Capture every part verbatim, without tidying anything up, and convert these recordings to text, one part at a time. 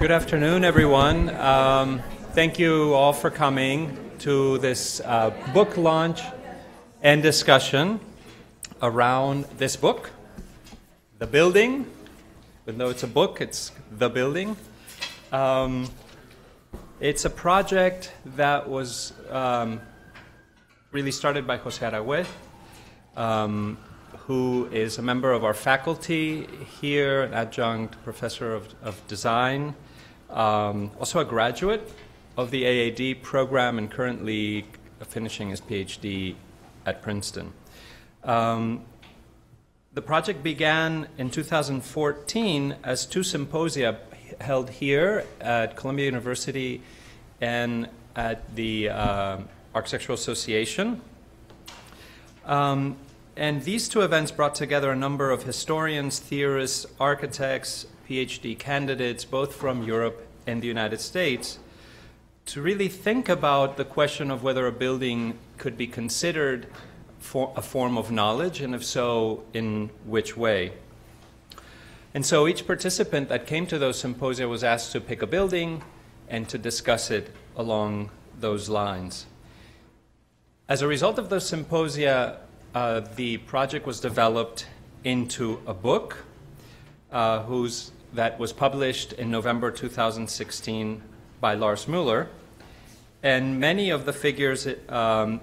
Good afternoon, everyone. Um, thank you all for coming to this uh, book launch and discussion around this book, The Building. Even though it's a book, it's The Building. Um, it's a project that was um, really started by José Aragüez, um, who is a member of our faculty here, an adjunct professor of, of design, um, also a graduate of the A A D program and currently finishing his PhD at Princeton. Um, the project began in two thousand fourteen as two symposia held here at Columbia University and at the uh, Architectural Association. Um, and these two events brought together a number of historians, theorists, architects, PhD candidates, both from Europe and the United States, to really think about the question of whether a building could be considered for a form of knowledge, and if so, in which way. And so each participant that came to those symposia was asked to pick a building and to discuss it along those lines. As a result of those symposia, uh, the project was developed into a book uh, whose, that was published in November two thousand sixteen by Lars Müller. And many of the figures um,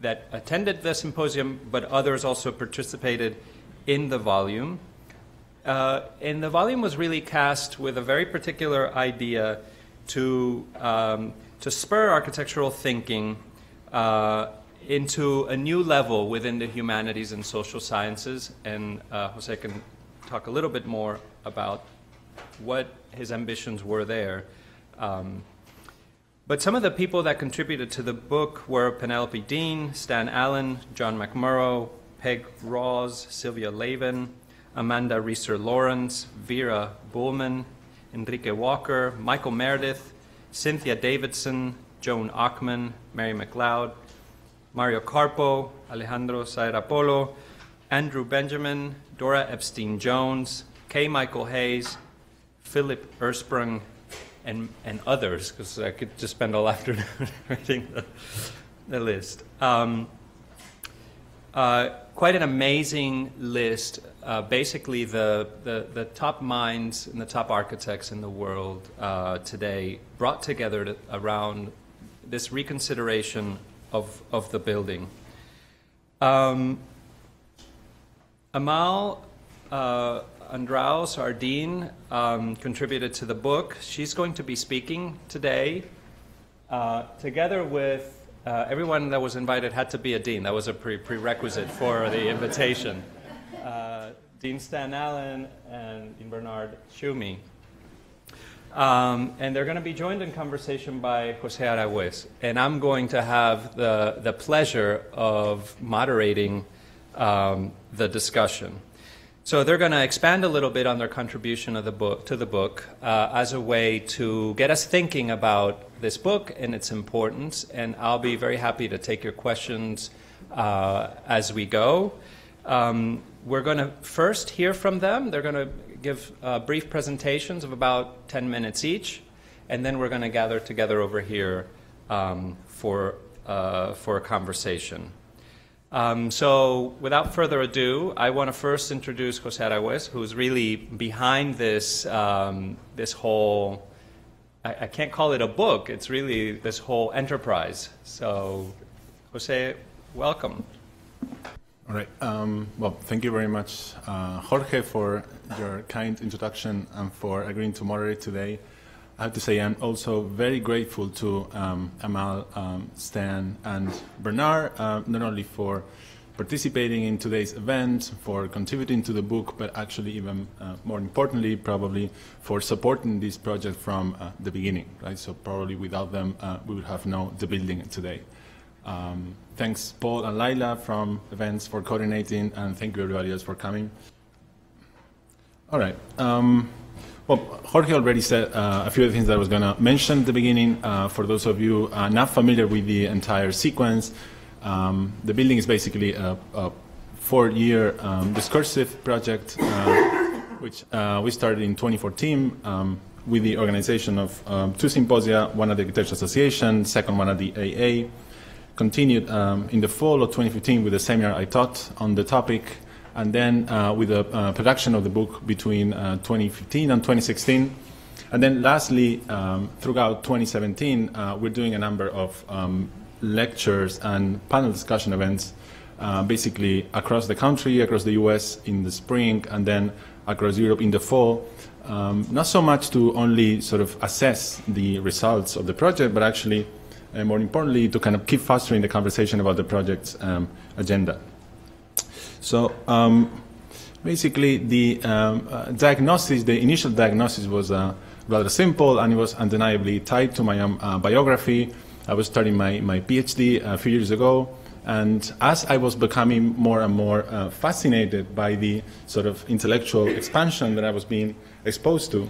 that attended the symposium, but others also participated in the volume. Uh, and the volume was really cast with a very particular idea to, um, to spur architectural thinking uh, into a new level within the humanities and social sciences. And uh, Jose can talk a little bit more about what his ambitions were there. Um, but some of the people that contributed to the book were Penelope Dean, Stan Allen, John McMorrough, Peg Raws, Sylvia Lavin, Amanda Reeser-Lawrence, Vera Buhlmann, Enrique Walker, Michael Meredith, Cynthia Davidson, Joan Ockman, Mary McLeod, Mario Carpo, Alejandro Zaera-Polo, Andrew Benjamin, Dora Epstein Jones, K. Michael Hays, Philip Ersprung, and, and others, because I could just spend all afternoon writing the, the list. Um, uh, quite an amazing list. Uh, basically, the, the, the top minds and the top architects in the world uh, today brought together to, around this reconsideration of, of the building. Um, Amale uh, Andraos, our dean, um, contributed to the book. She's going to be speaking today uh, together with uh, everyone that was invited had to be a dean. That was a pre prerequisite for the invitation. Uh, Dean Stan Allen and Dean Bernard Tschumi. Um, and they're going to be joined in conversation by José Aragüez. And I'm going to have the, the pleasure of moderating um, the discussion. So they're going to expand a little bit on their contribution of the book, to the book uh, as a way to get us thinking about this book and its importance. And I'll be very happy to take your questions uh, as we go. Um, We're going to first hear from them. They're going to give uh, brief presentations of about ten minutes each, and then we're going to gather together over here um, for, uh, for a conversation. Um, so without further ado, I want to first introduce José Aragüez, who's really behind this, um, this whole, I, I can't call it a book, it's really this whole enterprise. So José, welcome. All right. Um, well, thank you very much, uh, Jorge, for your kind introduction and for agreeing to moderate today. I have to say I'm also very grateful to um, Amale, um, Stan, and Bernard, uh, not only for participating in today's event, for contributing to the book, but actually even uh, more importantly, probably for supporting this project from uh, the beginning. Right. So probably without them, uh, we would have no The Building today. Um, thanks, Paul and Laila from events for coordinating, and thank you everybody else for coming. All right. Um, well, Jorge already said uh, a few of the things that I was going to mention at the beginning. Uh, for those of you uh, not familiar with the entire sequence, um, the building is basically a, a four-year um, discursive project, uh, which uh, we started in twenty fourteen. Um, with the organization of um, two symposia, one at the Architectural Association, second one at the A A. Continued um, in the fall of twenty fifteen with a seminar I taught on the topic, and then uh, with the uh, production of the book between uh, twenty fifteen and twenty sixteen. And then lastly, um, throughout twenty seventeen, uh, we're doing a number of um, lectures and panel discussion events, uh, basically across the country, across the U S in the spring, and then across Europe in the fall. Um, not so much to only sort of assess the results of the project, but actually, and more importantly, to kind of keep fostering the conversation about the project's um, agenda. So um, basically, the um, uh, diagnosis, the initial diagnosis was uh, rather simple, and it was undeniably tied to my um, uh, biography. I was starting my, my PhD a few years ago, and as I was becoming more and more uh, fascinated by the sort of intellectual expansion that I was being exposed to,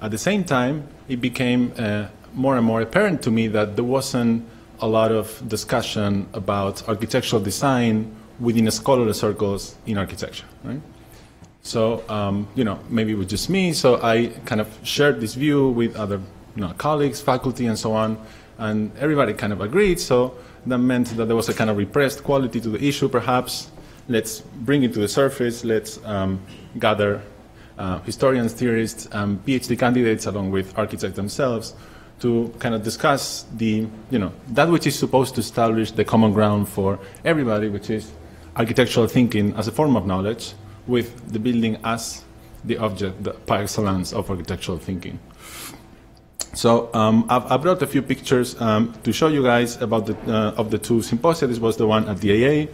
at the same time, it became uh, more and more apparent to me that there wasn't a lot of discussion about architectural design within scholarly circles in architecture, right? So, um, you know, maybe it was just me, so I kind of shared this view with other, you know, colleagues, faculty, and so on, and everybody kind of agreed, so that meant that there was a kind of repressed quality to the issue, perhaps. Let's bring it to the surface, let's um, gather uh, historians, theorists, um, PhD candidates, along with architects themselves, to kind of discuss the, you know, that which is supposed to establish the common ground for everybody, which is architectural thinking as a form of knowledge, with the building as the object, the par excellence of architectural thinking. So um, I've, I brought a few pictures um, to show you guys about the, uh, of the two symposia. This was the one at the A A,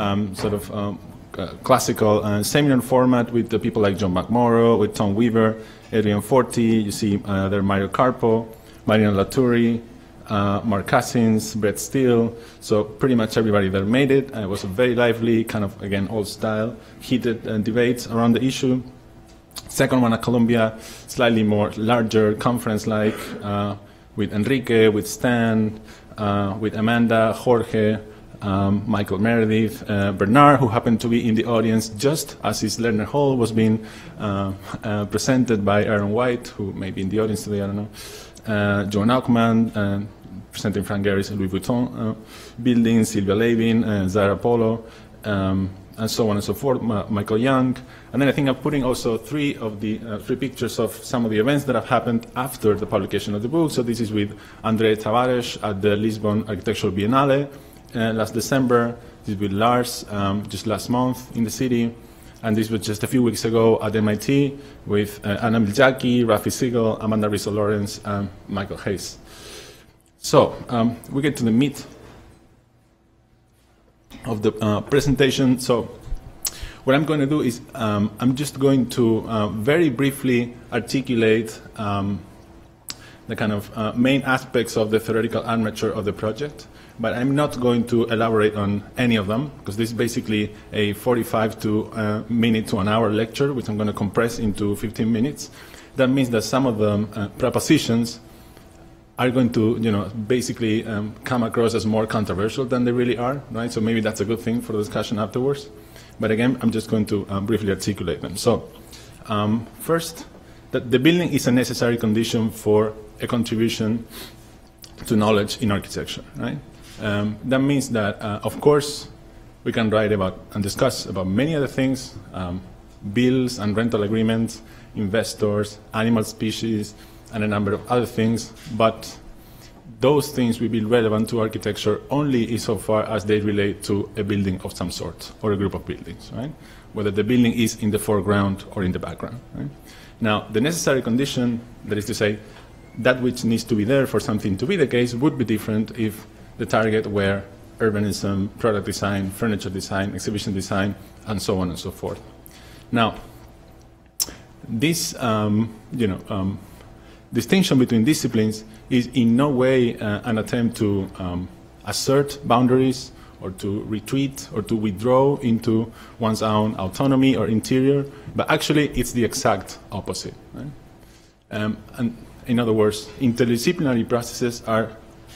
um, sort of um, uh, classical uh, seminar format with the people like John McMorrough, with Tom Weaver, Adrian Forty, you see uh, there Mario Carpo, Mariano Latoury, uh, Mark Cousins, Brett Steele, so pretty much everybody that made it. It was a very lively, kind of, again, old style, heated uh, debates around the issue. Second one at Columbia, slightly more larger, conference-like, uh, with Enrique, with Stan, uh, with Amanda, Jorge, um, Michael Meredith, uh, Bernard, who happened to be in the audience just as his Lerner Hall was being uh, uh, presented by Aaron White, who may be in the audience today, I don't know. Uh, Joan Ockman, uh, presenting Frank Gehry's Louis Vuitton uh, building, Sylvia Lavin, uh, Zaera-Polo, um, and so on and so forth, Ma Michael Young. And then I think I'm putting also three of the uh, three pictures of some of the events that have happened after the publication of the book. So this is with Andre Tavares at the Lisbon Architectural Biennale uh, last December. This is with Lars um, just last month in the city. And this was just a few weeks ago at M I T with uh, Anna Miljacki, Rafi Siegel, Amanda Reeser-Lawrence, and Michael Hays. So um, we get to the meat of the uh, presentation. So what I'm going to do is um, I'm just going to uh, very briefly articulate um, the kind of uh, main aspects of the theoretical armature of the project. But I'm not going to elaborate on any of them, because this is basically a forty-five to uh, minute to an hour lecture, which I'm going to compress into fifteen minutes. That means that some of the uh, propositions are going to, you know, basically um, come across as more controversial than they really are, right? So maybe that's a good thing for the discussion afterwards. But again, I'm just going to uh, briefly articulate them. So um, first, that the building is a necessary condition for a contribution to knowledge in architecture, right? Um, that means that, uh, of course, we can write about and discuss about many other things, um, bills and rental agreements, investors, animal species, and a number of other things, but those things will be relevant to architecture only insofar as they relate to a building of some sort or a group of buildings, right? Whether the building is in the foreground or in the background, right? Now, the necessary condition, that is to say, that which needs to be there for something to be the case, would be different if the target were urbanism, product design, furniture design, exhibition design, and so on and so forth. Now, this um, you know, um, distinction between disciplines is in no way uh, an attempt to um, assert boundaries or to retreat or to withdraw into one's own autonomy or interior, but actually it's the exact opposite. Right? Um, and in other words, interdisciplinary processes are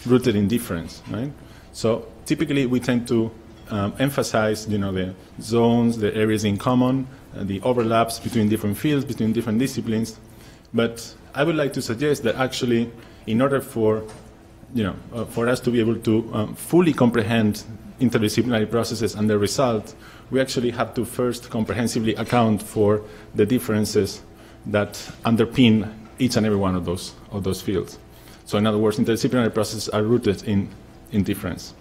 rooted in difference, right? So typically we tend to um, emphasize, you know, the zones, the areas in common, uh, the overlaps between different fields, between different disciplines, but I would like to suggest that actually, in order for, you know, uh, for us to be able to um, fully comprehend interdisciplinary processes and their result, we actually have to first comprehensively account for the differences that underpin each and every one of those, of those fields. So in other words, interdisciplinary processes are rooted in, in difference.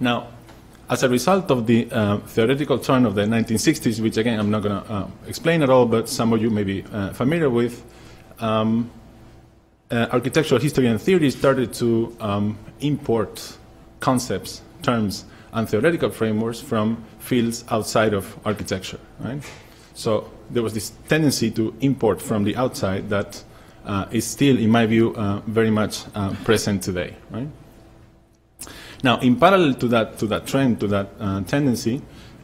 Now, as a result of the uh, theoretical turn of the nineteen sixties, which again I'm not going to uh, explain at all, but some of you may be uh, familiar with, um, uh, architectural history and theory started to um, import concepts, terms, and theoretical frameworks from fields outside of architecture, right? So there was this tendency to import from the outside that uh, is still, in my view, uh, very much uh, present today, right? Now, in parallel to that, to that trend, to that uh, tendency,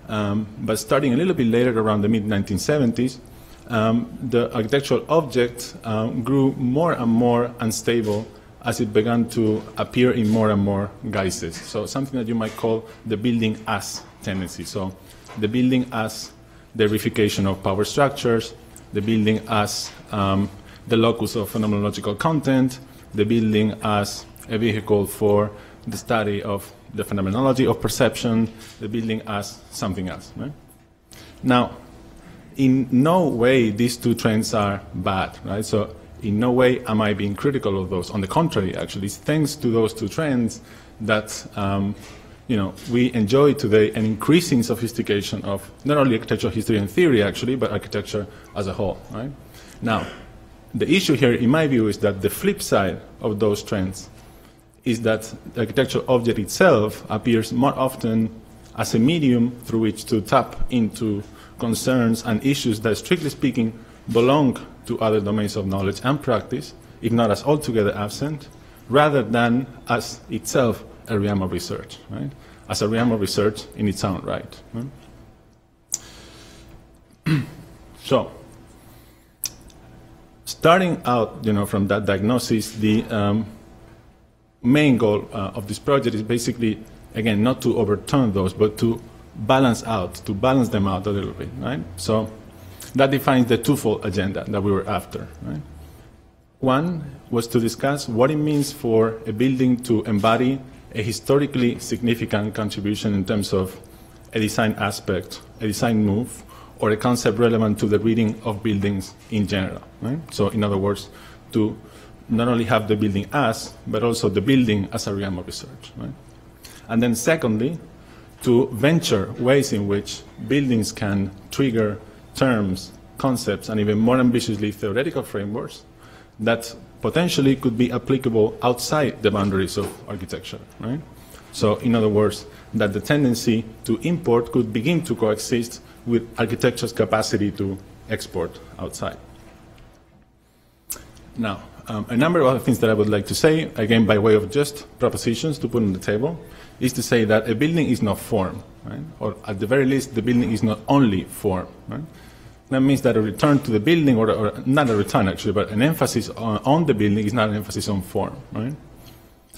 um, but starting a little bit later, around the mid nineteen seventies, um, the architectural object um, grew more and more unstable as it began to appear in more and more guises. So something that you might call the building as tendency. So the building as the reification of power structures, the building as um, the locus of phenomenological content, the building as a vehicle for the study of the phenomenology of perception, the building as something else. Right? Now, in no way these two trends are bad, right? So in no way am I being critical of those. On the contrary, actually, it's thanks to those two trends that um, you know, we enjoy today an increasing sophistication of not only architectural history and theory, actually, but architecture as a whole. Right? Now, the issue here, in my view, is that the flip side of those trends is that the architectural object itself appears more often as a medium through which to tap into concerns and issues that, strictly speaking, belong to other domains of knowledge and practice, if not as altogether absent, rather than as itself a realm of research, right? As a realm of research in its own right. Right? So, starting out, you know, from that diagnosis, the um, main goal uh, of this project is basically, again, not to overturn those, but to balance out, to balance them out a little bit, right? So that defines the twofold agenda that we were after, right? One was to discuss what it means for a building to embody a historically significant contribution in terms of a design aspect, a design move, or a concept relevant to the reading of buildings in general, right? So in other words, to not only have the building as, but also the building as a realm of research, right? And then secondly, to venture ways in which buildings can trigger terms, concepts, and even more ambitiously theoretical frameworks that potentially could be applicable outside the boundaries of architecture, right? So in other words, that the tendency to import could begin to coexist with architecture's capacity to export outside. Now, Um, a number of other things that I would like to say, again, by way of just propositions to put on the table, is to say that a building is not form, right? Or at the very least, the building is not only form, right? That means that a return to the building, or, or not a return actually, but an emphasis on, on the building is not an emphasis on form, right?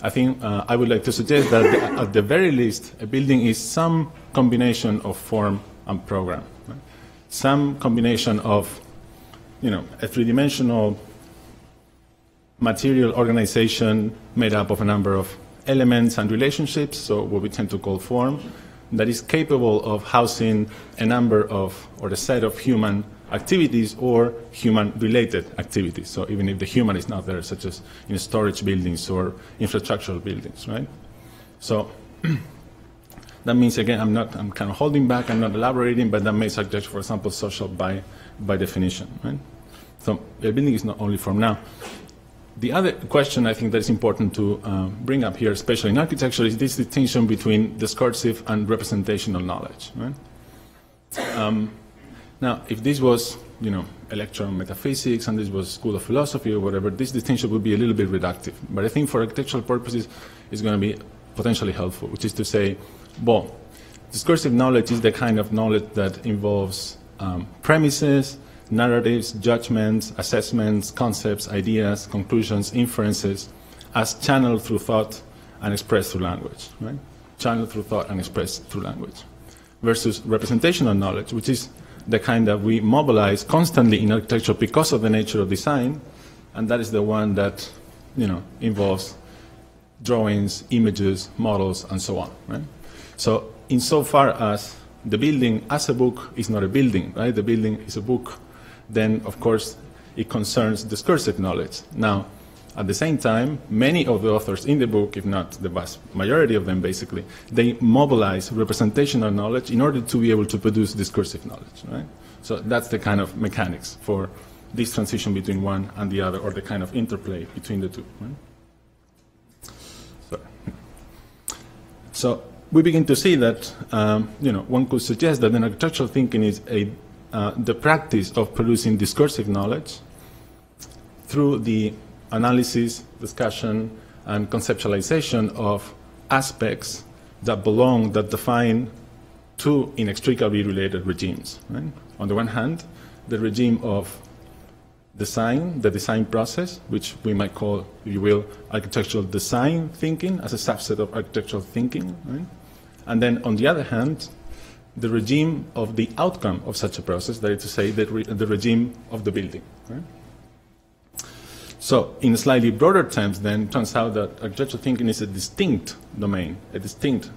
I think uh, I would like to suggest that the, at the very least, a building is some combination of form and program, right? Some combination of, you know, a three-dimensional material organization made up of a number of elements and relationships, so what we tend to call form, that is capable of housing a number of, or a set of human activities or human-related activities. So even if the human is not there, such as in storage buildings or infrastructural buildings, right? So that means, again, I'm not, I'm kind of holding back, I'm not elaborating, but that may suggest, for example, social by, by definition, right? So the building is not only form. Now, the other question I think that is important to uh, bring up here, especially in architecture, is this distinction between discursive and representational knowledge. Right? Um, now, if this was, you know, a lecture on metaphysics and this was school of philosophy or whatever, this distinction would be a little bit reductive. But I think for architectural purposes, it's going to be potentially helpful, which is to say, well, discursive knowledge is the kind of knowledge that involves um, premises, narratives, judgments, assessments, concepts, ideas, conclusions, inferences, as channeled through thought and expressed through language, right? Channeled through thought and expressed through language. Versus representational knowledge, which is the kind that we mobilize constantly in architecture because of the nature of design, and that is the one that, you know, involves drawings, images, models, and so on, right? So insofar as the building as a book is not a building, right? The building is a book, then of course it concerns discursive knowledge. Now, at the same time, many of the authors in the book, if not the vast majority of them basically, they mobilize representational knowledge in order to be able to produce discursive knowledge, right? So that's the kind of mechanics for this transition between one and the other, or the kind of interplay between the two, right? So we begin to see that, um, you know, one could suggest that an architectural thinking is a, uh, the practice of producing discursive knowledge through the analysis, discussion, and conceptualization of aspects that belong, that define two inextricably related regimes, right? On the one hand, the regime of design, the design process, which we might call, if you will, architectural design thinking as a subset of architectural thinking, right? And then on the other hand, the regime of the outcome of such a process, that is to say, the, re the regime of the building, right? So in slightly broader terms then, it turns out that architectural thinking is a distinct domain, a distinct,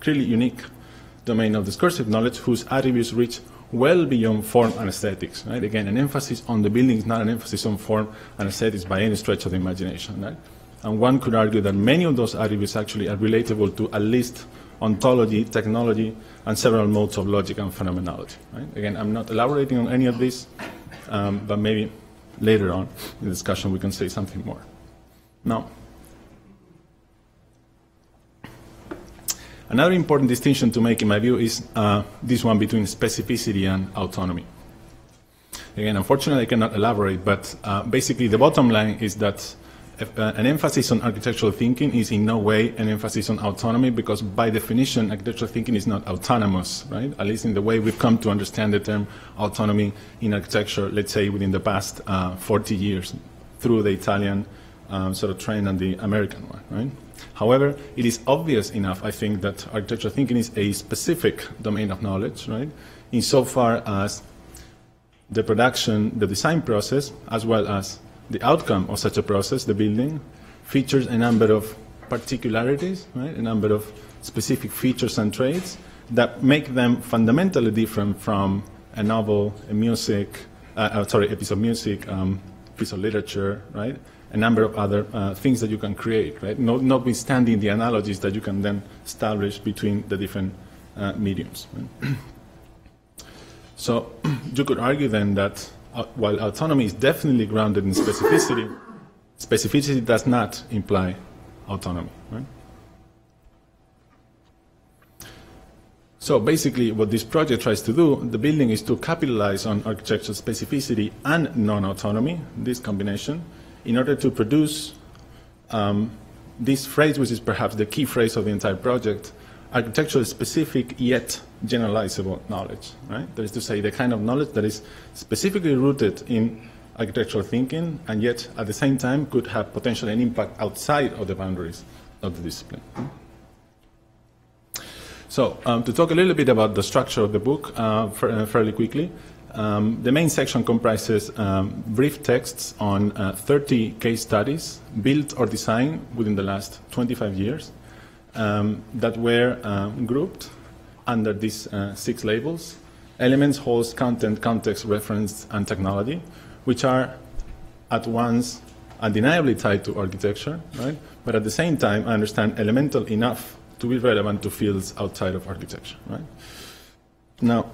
clearly unique domain of discursive knowledge whose attributes reach well beyond form and aesthetics, right? Again, an emphasis on the building is not an emphasis on form and aesthetics by any stretch of the imagination, right? And one could argue that many of those attributes actually are relatable to at least ontology, technology, and several modes of logic and phenomenology, right? Again, I'm not elaborating on any of this, um, but maybe later on in the discussion we can say something more. Now, another important distinction to make, in my view, is uh, this one between specificity and autonomy. Again, unfortunately, I cannot elaborate, but uh, basically the bottom line is that if, uh, an emphasis on architectural thinking is in no way an emphasis on autonomy, because by definition, architectural thinking is not autonomous, right? At least in the way we've come to understand the term autonomy in architecture, let's say within the past uh, forty years, through the Italian um, sort of trend and the American one, right? However, it is obvious enough, I think, that architectural thinking is a specific domain of knowledge, right? Insofar as the production, the design process, as well as the outcome of such a process, the building, features a number of particularities, right? A number of specific features and traits that make them fundamentally different from a novel, a music, uh, uh, sorry, a piece of music, um, piece of literature, right? A number of other uh, things that you can create, right? Not, notwithstanding the analogies that you can then establish between the different uh, mediums, right? So you could argue then that uh, while autonomy is definitely grounded in specificity, specificity does not imply autonomy, right? So basically what this project tries to do, the building, is to capitalize on architectural specificity and non-autonomy, this combination, in order to produce um, this phrase, which is perhaps the key phrase of the entire project, architectural specific yet generalizable knowledge, right? That is to say, the kind of knowledge that is specifically rooted in architectural thinking and yet at the same time could have potentially an impact outside of the boundaries of the discipline. So um, to talk a little bit about the structure of the book uh, fairly quickly, Um, the main section comprises um, brief texts on uh, thirty case studies built or designed within the last twenty-five years um, that were um, grouped under these uh, six labels: elements, holes, content, context, reference, and technology, which are at once undeniably tied to architecture, right? But at the same time, I understand, elemental enough to be relevant to fields outside of architecture, right? Now,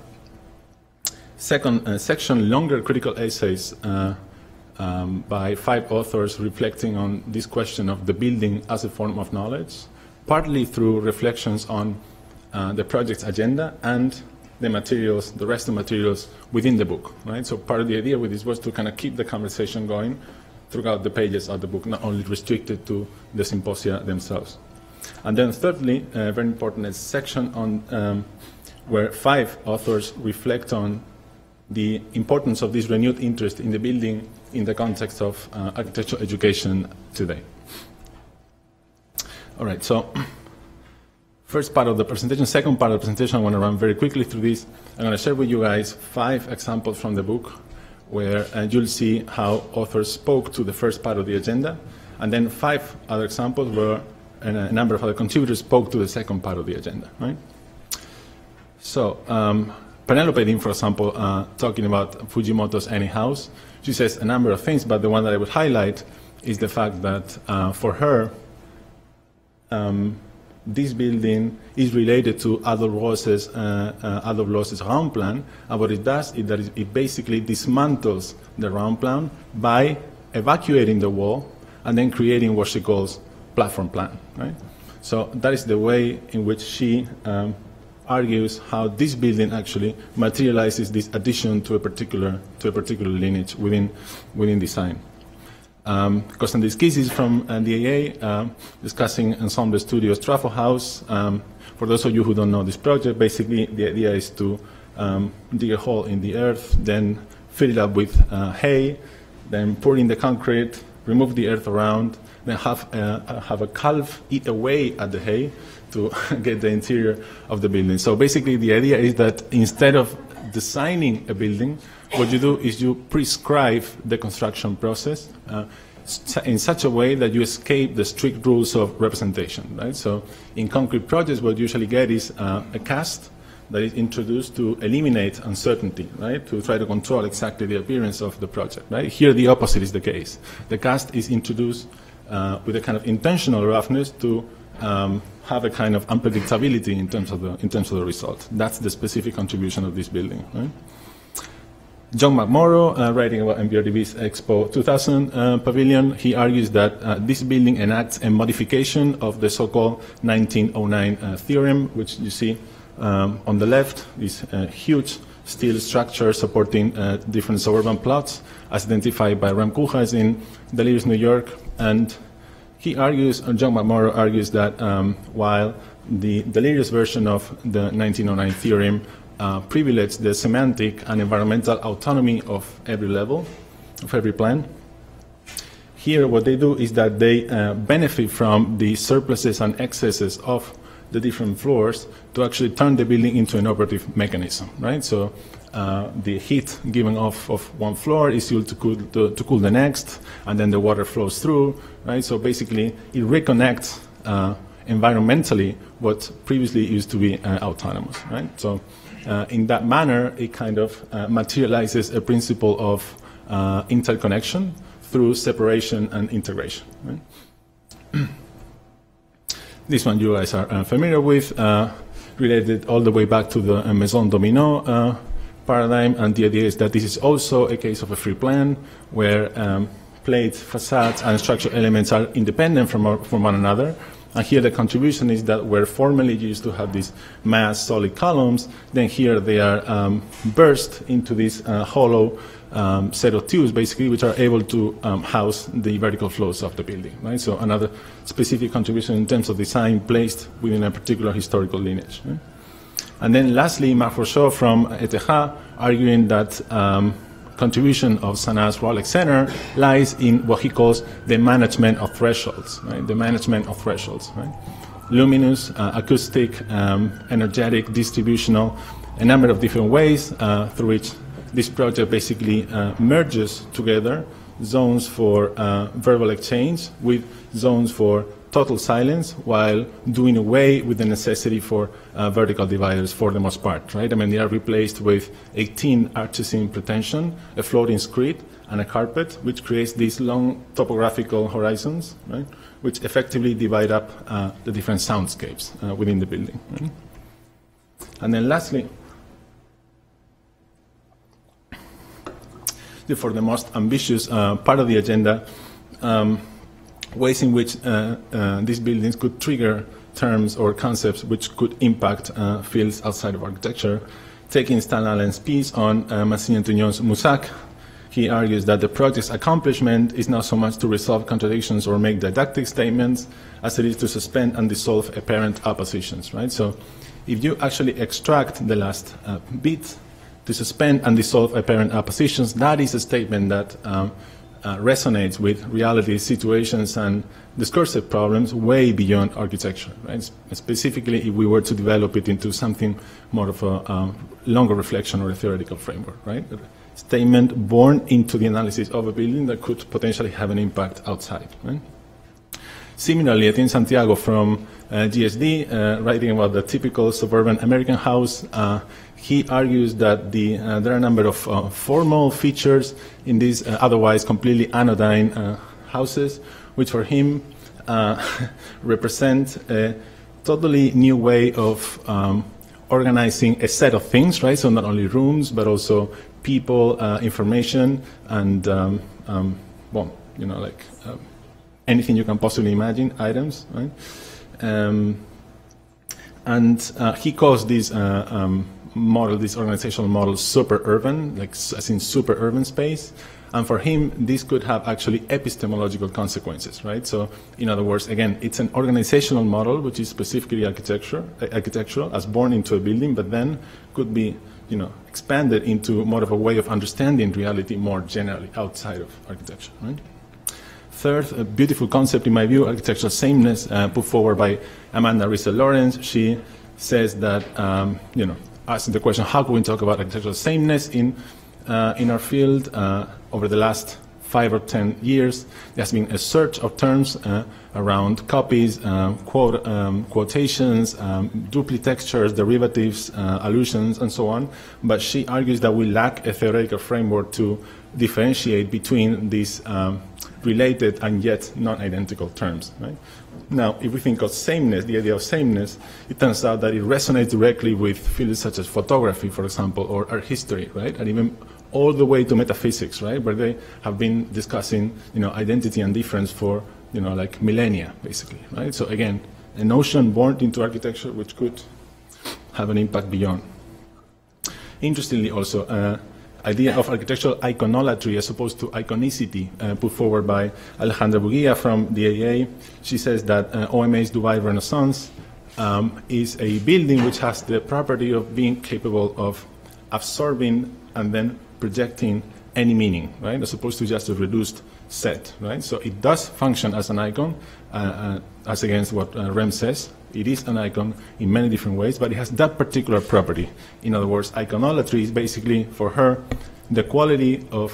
second uh, section, longer critical essays uh, um, by five authors reflecting on this question of the building as a form of knowledge, partly through reflections on uh, the project's agenda and the materials, the rest of materials within the book, right? So part of the idea with this was to kind of keep the conversation going throughout the pages of the book, not only restricted to the symposia themselves. And then thirdly, a very important is section on um, where five authors reflect on the importance of this renewed interest in the building in the context of uh, architectural education today. All right, so first part of the presentation, second part of the presentation, I want to run very quickly through this. I'm going to share with you guys five examples from the book where uh, you'll see how authors spoke to the first part of the agenda, and then five other examples where a number of other contributors spoke to the second part of the agenda, right? So, um, Penelope Dean, for example, uh, talking about Fujimoto's Any House, she says a number of things, but the one that I would highlight is the fact that uh, for her, um, this building is related to Adolf Loos's uh, uh, Adolf Loos's round plan, and what it does is that it basically dismantles the round plan by evacuating the wall and then creating what she calls platform plan, right? So that is the way in which she um, argues how this building actually materializes this addition to a particular to a particular lineage within within design. Um, Kostandis is from uh, D A A, uh, discussing Ensemble Studios Truffle House. Um, for those of you who don't know this project, basically the idea is to um, dig a hole in the earth, then fill it up with uh, hay, then pour in the concrete, remove the earth around, then have a, have a calf eat away at the hay to get the interior of the building. So basically the idea is that instead of designing a building, what you do is you prescribe the construction process uh, in such a way that you escape the strict rules of representation, right? So in concrete projects, what you usually get is uh, a cast that is introduced to eliminate uncertainty, right? To try to control exactly the appearance of the project, right? Here the opposite is the case. The cast is introduced uh, with a kind of intentional roughness to um, have a kind of unpredictability in terms of the in terms of the result. That's the specific contribution of this building, right? John McMorrough, uh, writing about M B R D B's Expo two thousand uh, pavilion, he argues that uh, this building enacts a modification of the so-called nineteen oh nine uh, theorem, which you see um, on the left, this uh, huge steel structure supporting uh, different suburban plots, as identified by Rem Koolhaas in Delirious New York. And he argues, uh, John McMorrough argues that um, while the Delirious version of the nineteen oh nine theorem Uh, privilege the semantic and environmental autonomy of every level, of every plan. Here what they do is that they uh, benefit from the surpluses and excesses of the different floors to actually turn the building into an operative mechanism, right? So uh, the heat given off of one floor is used to cool, to, to cool the next, and then the water flows through, right? So basically it reconnects uh, environmentally what previously used to be uh, autonomous, right? So Uh, in that manner, it kind of uh, materializes a principle of uh, interconnection through separation and integration, right? This one you guys are uh, familiar with, uh, related all the way back to the uh, Maison Domino uh, paradigm, and the idea is that this is also a case of a free plan where um, plates, facades, and structural elements are independent from, from one another. And here the contribution is that where formerly you used to have these mass solid columns, then here they are um, burst into this uh, hollow um, set of tubes, basically, which are able to um, house the vertical flows of the building, right? So another specific contribution in terms of design placed within a particular historical lineage, right? And then lastly, Marc Rochot from E T H arguing that um, contribution of Sana's Rolex Center lies in what he calls the management of thresholds, right? The management of thresholds, right? Luminous, uh, acoustic, um, energetic, distributional, a number of different ways uh, through which this project basically uh, merges together zones for uh, verbal exchange with zones for total silence, while doing away with the necessity for uh, vertical dividers for the most part, right? I mean, they are replaced with eighteen arches in pretension, a floating screed, and a carpet, which creates these long topographical horizons, right? Which effectively divide up uh, the different soundscapes uh, within the building, right? And then lastly, for the most ambitious uh, part of the agenda, um, ways in which uh, uh, these buildings could trigger terms or concepts which could impact uh, fields outside of architecture. Taking Stan Allen's piece on uh, Massignon-Tugnon's Musak, he argues that the project's accomplishment is not so much to resolve contradictions or make didactic statements as it is to suspend and dissolve apparent oppositions, right? So if you actually extract the last uh, bit, to suspend and dissolve apparent oppositions, that is a statement that um, Uh, resonates with reality, situations, and discursive problems way beyond architecture, right? Specifically, if we were to develop it into something more of a um, longer reflection or a theoretical framework, right? statement born into the analysis of a building that could potentially have an impact outside. Right? Similarly, Etienne Santiago from uh, G S D, uh, writing about the typical suburban American house, uh, he argues that the, uh, there are a number of uh, formal features in these uh, otherwise completely anodyne uh, houses, which for him uh, represent a totally new way of um, organizing a set of things, right? So not only rooms, but also people, uh, information, and, um, um, well, you know, like uh, anything you can possibly imagine, items, right? Um, and uh, he calls this uh, um, model, this organizational model, super urban, like as in super urban space. And for him, this could have actually epistemological consequences, right? So, in other words, again, it's an organizational model, which is specifically architecture, architectural, as born into a building, but then could be, you know, expanded into more of a way of understanding reality more generally outside of architecture, right? Third, a beautiful concept, in my view, architectural sameness, uh, put forward by Amanda Reeser-Lawrence. She says that, um, you know, asking the question, how can we talk about architectural sameness in Uh, in our field? Uh, over the last five or ten years, there's been a search of terms uh, around copies, um, quote, um, quotations, um, duplitextures, derivatives, uh, allusions, and so on. But she argues that we lack a theoretical framework to differentiate between these um, related and yet non-identical terms. Right? Now, if we think of sameness, the idea of sameness, it turns out that it resonates directly with fields such as photography, for example, or art history, right? And even all the way to metaphysics, right? Where they have been discussing, you know, identity and difference for, you know, like millennia, basically, right? So again, a notion born into architecture which could have an impact beyond. Interestingly also, uh, idea of architectural iconolatry as opposed to iconicity, uh, put forward by Alejandra Buguia from D A A. She says that uh, O M A's Dubai Renaissance um, is a building which has the property of being capable of absorbing and then projecting any meaning, right? As opposed to just a reduced set, right? So it does function as an icon, uh, uh, as against what uh, Rem says. It is an icon in many different ways, but it has that particular property. In other words, iconolatry is basically, for her, the quality of,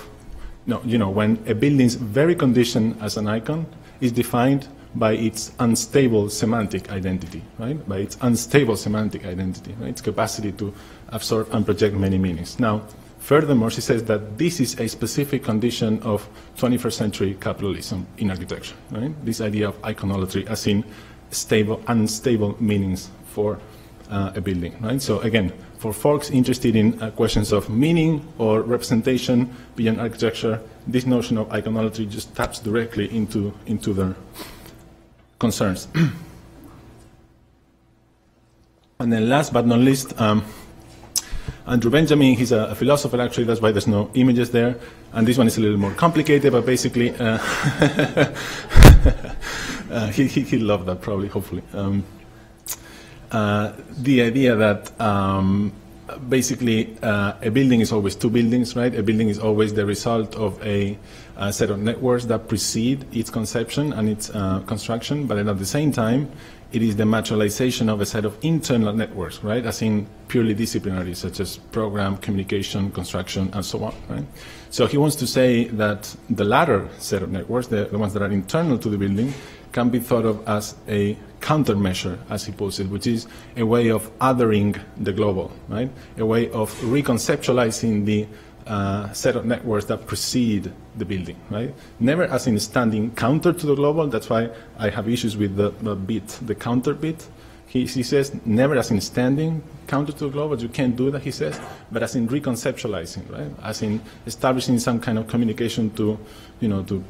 no, you know, when a building's very condition as an icon is defined by its unstable semantic identity, right? By its unstable semantic identity, right? Its capacity to absorb and project many meanings. Now, furthermore, she says that this is a specific condition of twenty-first century capitalism in architecture, right? This idea of iconolatry as in stable, unstable meanings for uh, a building, right? So again, for folks interested in uh, questions of meaning or representation beyond architecture, this notion of iconolatry just taps directly into, into their concerns. And then last but not least, um, Andrew Benjamin, he's a, a philosopher actually, that's why there's no images there. And this one is a little more complicated, but basically, uh, uh, he, he, he loved that probably, hopefully. Um, uh, the idea that um, basically uh, a building is always two buildings, right? A building is always the result of a, a set of networks that precede its conception and its uh, construction, but then at the same time, it is the materialization of a set of internal networks, right? As in purely disciplinary, such as program, communication, construction, and so on, right? So he wants to say that the latter set of networks, the, the ones that are internal to the building, can be thought of as a countermeasure, as he puts it, which is a way of othering the global, right? A way of reconceptualizing the Uh, set of networks that precede the building, right? Never as in standing counter to the global. That's why I have issues with the, the bit, the counter bit. He, he says never as in standing counter to the global. You can't do that, he says, but as in reconceptualizing, right? As in establishing some kind of communication to, you know, to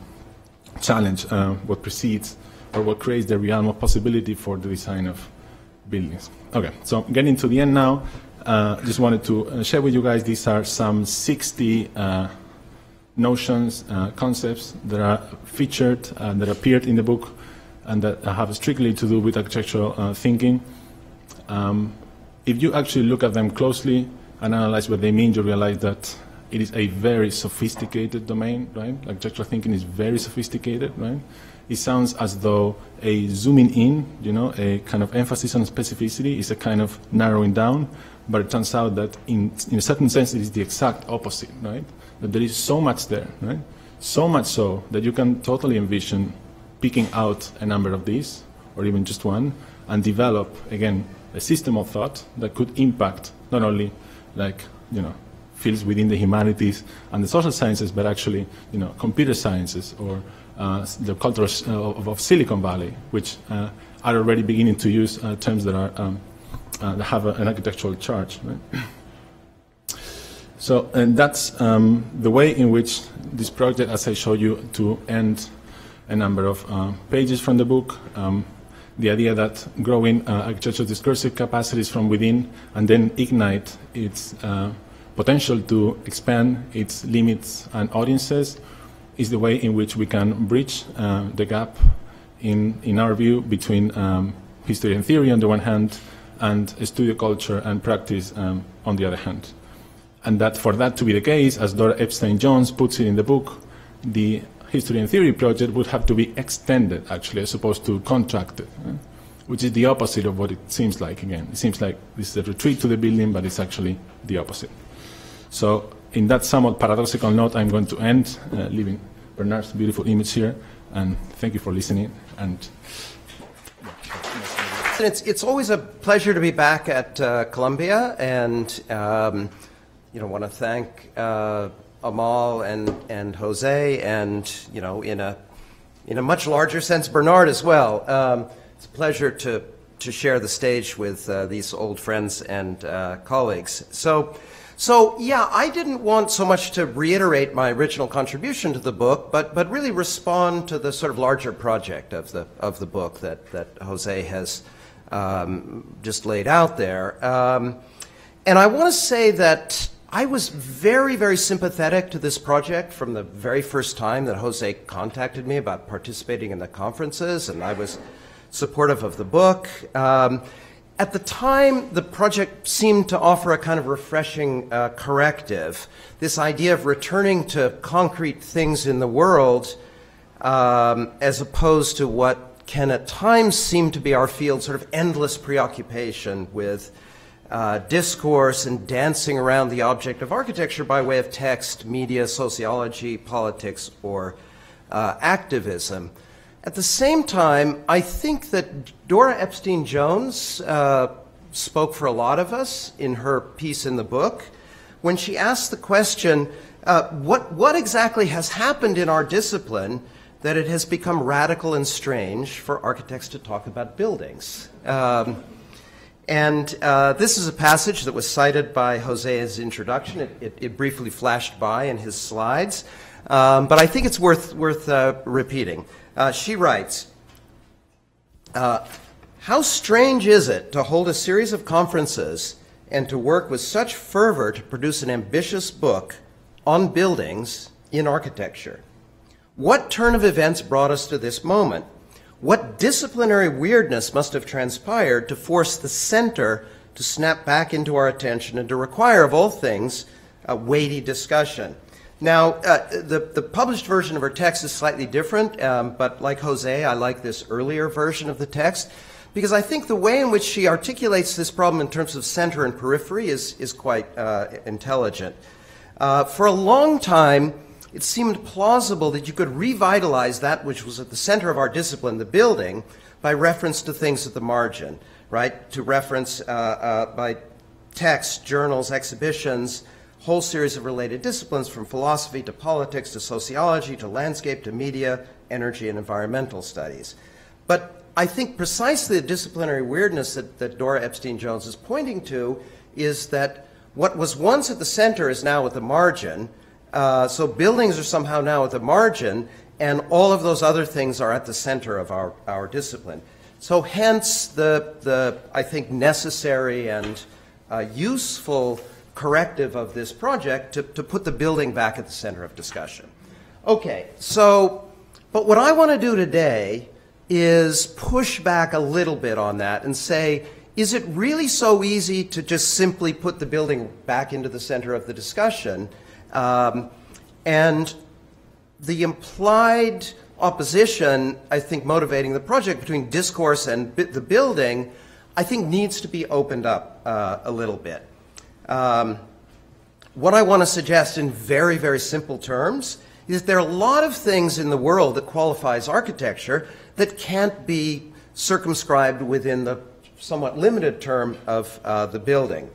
challenge uh, what precedes or what creates the realm of possibility for the design of buildings. Okay, so getting to the end now. Uh, just wanted to share with you guys, these are some sixty uh, notions, uh, concepts that are featured, uh, that appeared in the book, and that have strictly to do with architectural uh, thinking. Um, if you actually look at them closely and analyze what they mean, you realize that it is a very sophisticated domain, right? Architectural thinking is very sophisticated, right? It sounds as though a zooming in, you know, a kind of emphasis on specificity is a kind of narrowing down, but it turns out that in, in a certain sense it is the exact opposite, right? But there is so much there, right? So much so that you can totally envision picking out a number of these, or even just one, and develop, again, a system of thought that could impact not only, like, you know, fields within the humanities and the social sciences, but actually, you know, computer sciences or uh, the cultures of, of Silicon Valley, which uh, are already beginning to use uh, terms that are um, uh, that have a, an architectural charge. Right? So, and that's um, the way in which this project, as I showed you, to end a number of uh, pages from the book, um, the idea that growing uh, architecture's discursive capacities from within and then ignite its uh, potential to expand its limits and audiences is the way in which we can bridge uh, the gap, in, in our view, between um, history and theory on the one hand and studio culture and practice um, on the other hand. And that for that to be the case, as Dora Epstein Jones puts it in the book, the History and Theory project would have to be extended, actually, as opposed to contracted, right? Which is the opposite of what it seems like, again. It seems like this is a retreat to the building, but it's actually the opposite. So in that somewhat paradoxical note, I'm going to end, uh, leaving Bernard's beautiful image here, and thank you for listening. And it's, it's always a pleasure to be back at uh, Columbia, and um, you know, want to thank uh, Amale and and Jose, and you know, in a in a much larger sense, Bernard as well. Um, it's a pleasure to to share the stage with uh, these old friends and uh, colleagues. So, so yeah, I didn't want so much to reiterate my original contribution to the book, but but really respond to the sort of larger project of the of the book that that Jose has um, just laid out there. Um, and I want to say that I was very, very sympathetic to this project from the very first time that Jose contacted me about participating in the conferences, and I was supportive of the book. Um, at the time, the project seemed to offer a kind of refreshing uh, corrective. This idea of returning to concrete things in the world um, as opposed to what can at times seem to be our field's sort of endless preoccupation with Uh, discourse and dancing around the object of architecture by way of text, media, sociology, politics, or uh, activism. At the same time, I think that Dora Epstein Jones uh, spoke for a lot of us in her piece in the book when she asked the question, uh, what, what exactly has happened in our discipline that it has become radical and strange for architects to talk about buildings? Um, And uh, this is a passage that was cited by Jose's introduction. It, it, it briefly flashed by in his slides, um, but I think it's worth, worth uh, repeating. Uh, she writes, uh, "How strange is it to hold a series of conferences and to work with such fervor to produce an ambitious book on buildings in architecture? What turn of events brought us to this moment? What disciplinary weirdness must have transpired to force the center to snap back into our attention and to require, of all things, a weighty discussion?" Now, uh, the, the published version of her text is slightly different, um, but like Jose, I like this earlier version of the text, because I think the way in which she articulates this problem in terms of center and periphery is, is quite uh, intelligent. Uh, for a long time, it seemed plausible that you could revitalize that which was at the center of our discipline, the building, by reference to things at the margin, right? To reference uh, uh, by texts, journals, exhibitions, whole series of related disciplines from philosophy to politics to sociology to landscape to media, energy and environmental studies. But I think precisely the disciplinary weirdness that, that Dora Epstein Jones is pointing to is that what was once at the center is now at the margin. Uh, so buildings are somehow now at the margin, and all of those other things are at the center of our, our discipline. So hence the, the, I think, necessary and uh, useful corrective of this project to, to put the building back at the center of discussion. Okay, so, but what I want to do today is push back a little bit on that and say, is it really so easy to just simply put the building back into the center of the discussion? Um, and the implied opposition, I think, motivating the project between discourse and bi the building, I think needs to be opened up uh, a little bit. Um, What I want to suggest in very, very simple terms is there are a lot of things in the world that qualifies architecture that can't be circumscribed within the somewhat limited term of uh, the building.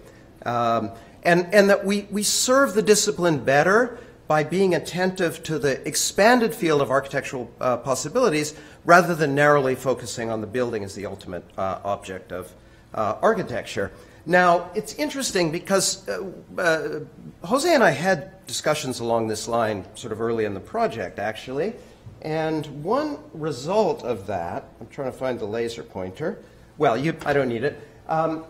Um, and, and that we, we serve the discipline better by being attentive to the expanded field of architectural uh, possibilities rather than narrowly focusing on the building as the ultimate uh, object of uh, architecture. Now, it's interesting because uh, uh, Jose and I had discussions along this line sort of early in the project, actually. And one result of that, I'm trying to find the laser pointer. Well, you, I don't need it. Um,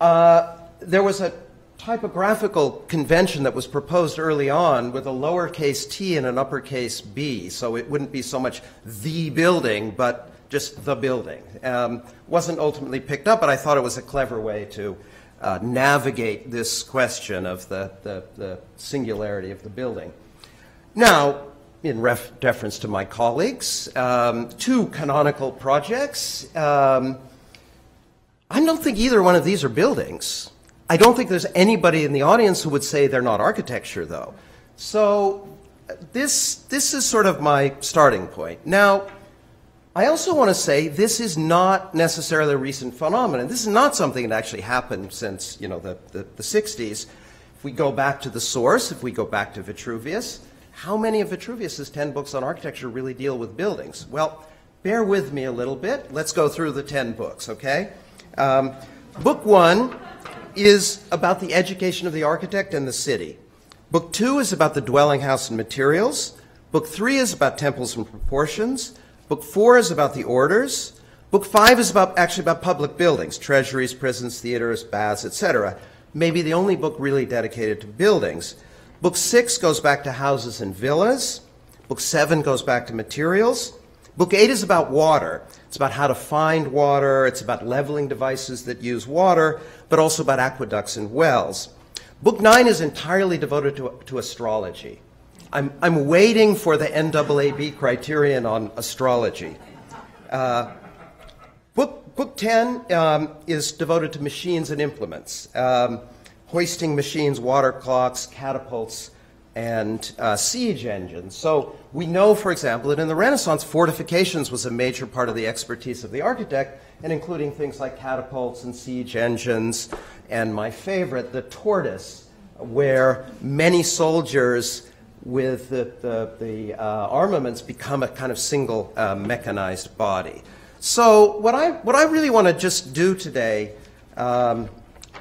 uh, there was a typographical convention that was proposed early on with a lowercase t and an uppercase b, so it wouldn't be so much the building, but just the building. Um, wasn't ultimately picked up, but I thought it was a clever way to uh, navigate this question of the, the, the singularity of the building. Now, in ref deference to my colleagues, um, two canonical projects. Um, I don't think either one of these are buildings. I don't think there's anybody in the audience who would say they're not architecture, though. So this, this is sort of my starting point. Now, I also want to say this is not necessarily a recent phenomenon. This is not something that actually happened since, you know, the, the, the sixties. If we go back to the source, if we go back to Vitruvius, how many of Vitruvius's ten books on architecture really deal with buildings? Well, bear with me a little bit. Let's go through the ten books, okay? Um, book one is about the education of the architect and the city. Book two is about the dwelling house and materials. Book three is about temples and proportions. Book four is about the orders. Book five is about actually about public buildings, treasuries, prisons, theaters, baths, et cetera. Maybe the only book really dedicated to buildings. Book six goes back to houses and villas. Book seven goes back to materials. Book eight is about water. It's about how to find water. It's about leveling devices that use water, but also about aqueducts and wells. Book nine is entirely devoted to, to astrology. I'm, I'm waiting for the N double A B criterion on astrology. Uh, book, book ten um, is devoted to machines and implements, um, hoisting machines, water clocks, catapults, and uh, siege engines. So we know, for example, that in the Renaissance, fortifications was a major part of the expertise of the architect, and including things like catapults and siege engines, and my favorite, the tortoise, where many soldiers with the, the, the uh, armaments become a kind of single uh, mechanized body. So what I, what I really want to just do today, um,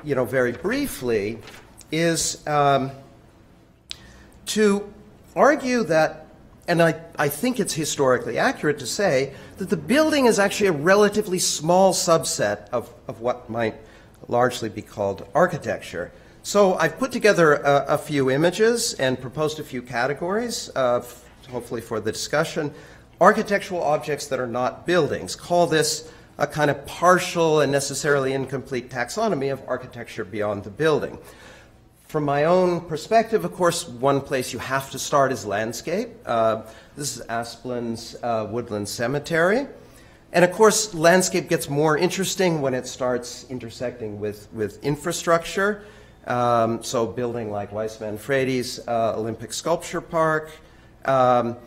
you know, very briefly, is um, to argue that, and I, I think it's historically accurate to say, that the building is actually a relatively small subset of, of what might largely be called architecture. So I've put together a, a few images and proposed a few categories, uh, hopefully for the discussion. Architectural objects that are not buildings. Call this a kind of partial and necessarily incomplete taxonomy of architecture beyond the building. From my own perspective, of course, one place you have to start is landscape. Uh, this is Asplin's uh, Woodland Cemetery. And of course, landscape gets more interesting when it starts intersecting with, with infrastructure. Um, so building like Weiss Manfredi's uh, Olympic Sculpture Park. Um,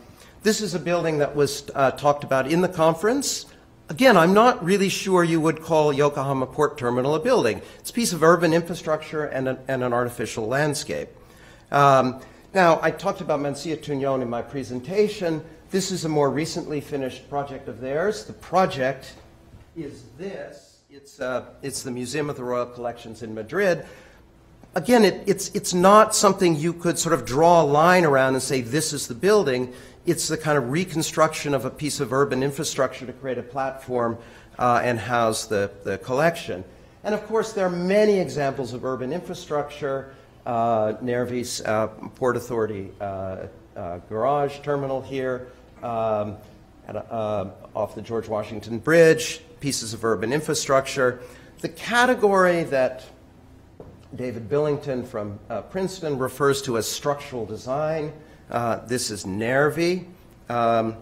this is a building that was uh, talked about in the conference. Again, I'm not really sure you would call Yokohama Port Terminal a building. It's a piece of urban infrastructure and an, and an artificial landscape. Um, now, I talked about Mansilla Tunion in my presentation. This is a more recently finished project of theirs. The project is this. It's, uh, it's the Museum of the Royal Collections in Madrid. Again, it, it's, it's not something you could sort of draw a line around and say, this is the building. It's the kind of reconstruction of a piece of urban infrastructure to create a platform uh, and house the, the collection. And of course, there are many examples of urban infrastructure. Uh, Nervi's uh, Port Authority uh, uh, garage terminal here, um, at, uh, off the George Washington Bridge, pieces of urban infrastructure. The category that David Billington from uh, Princeton refers to as structural design. Uh, this is Nervi, um,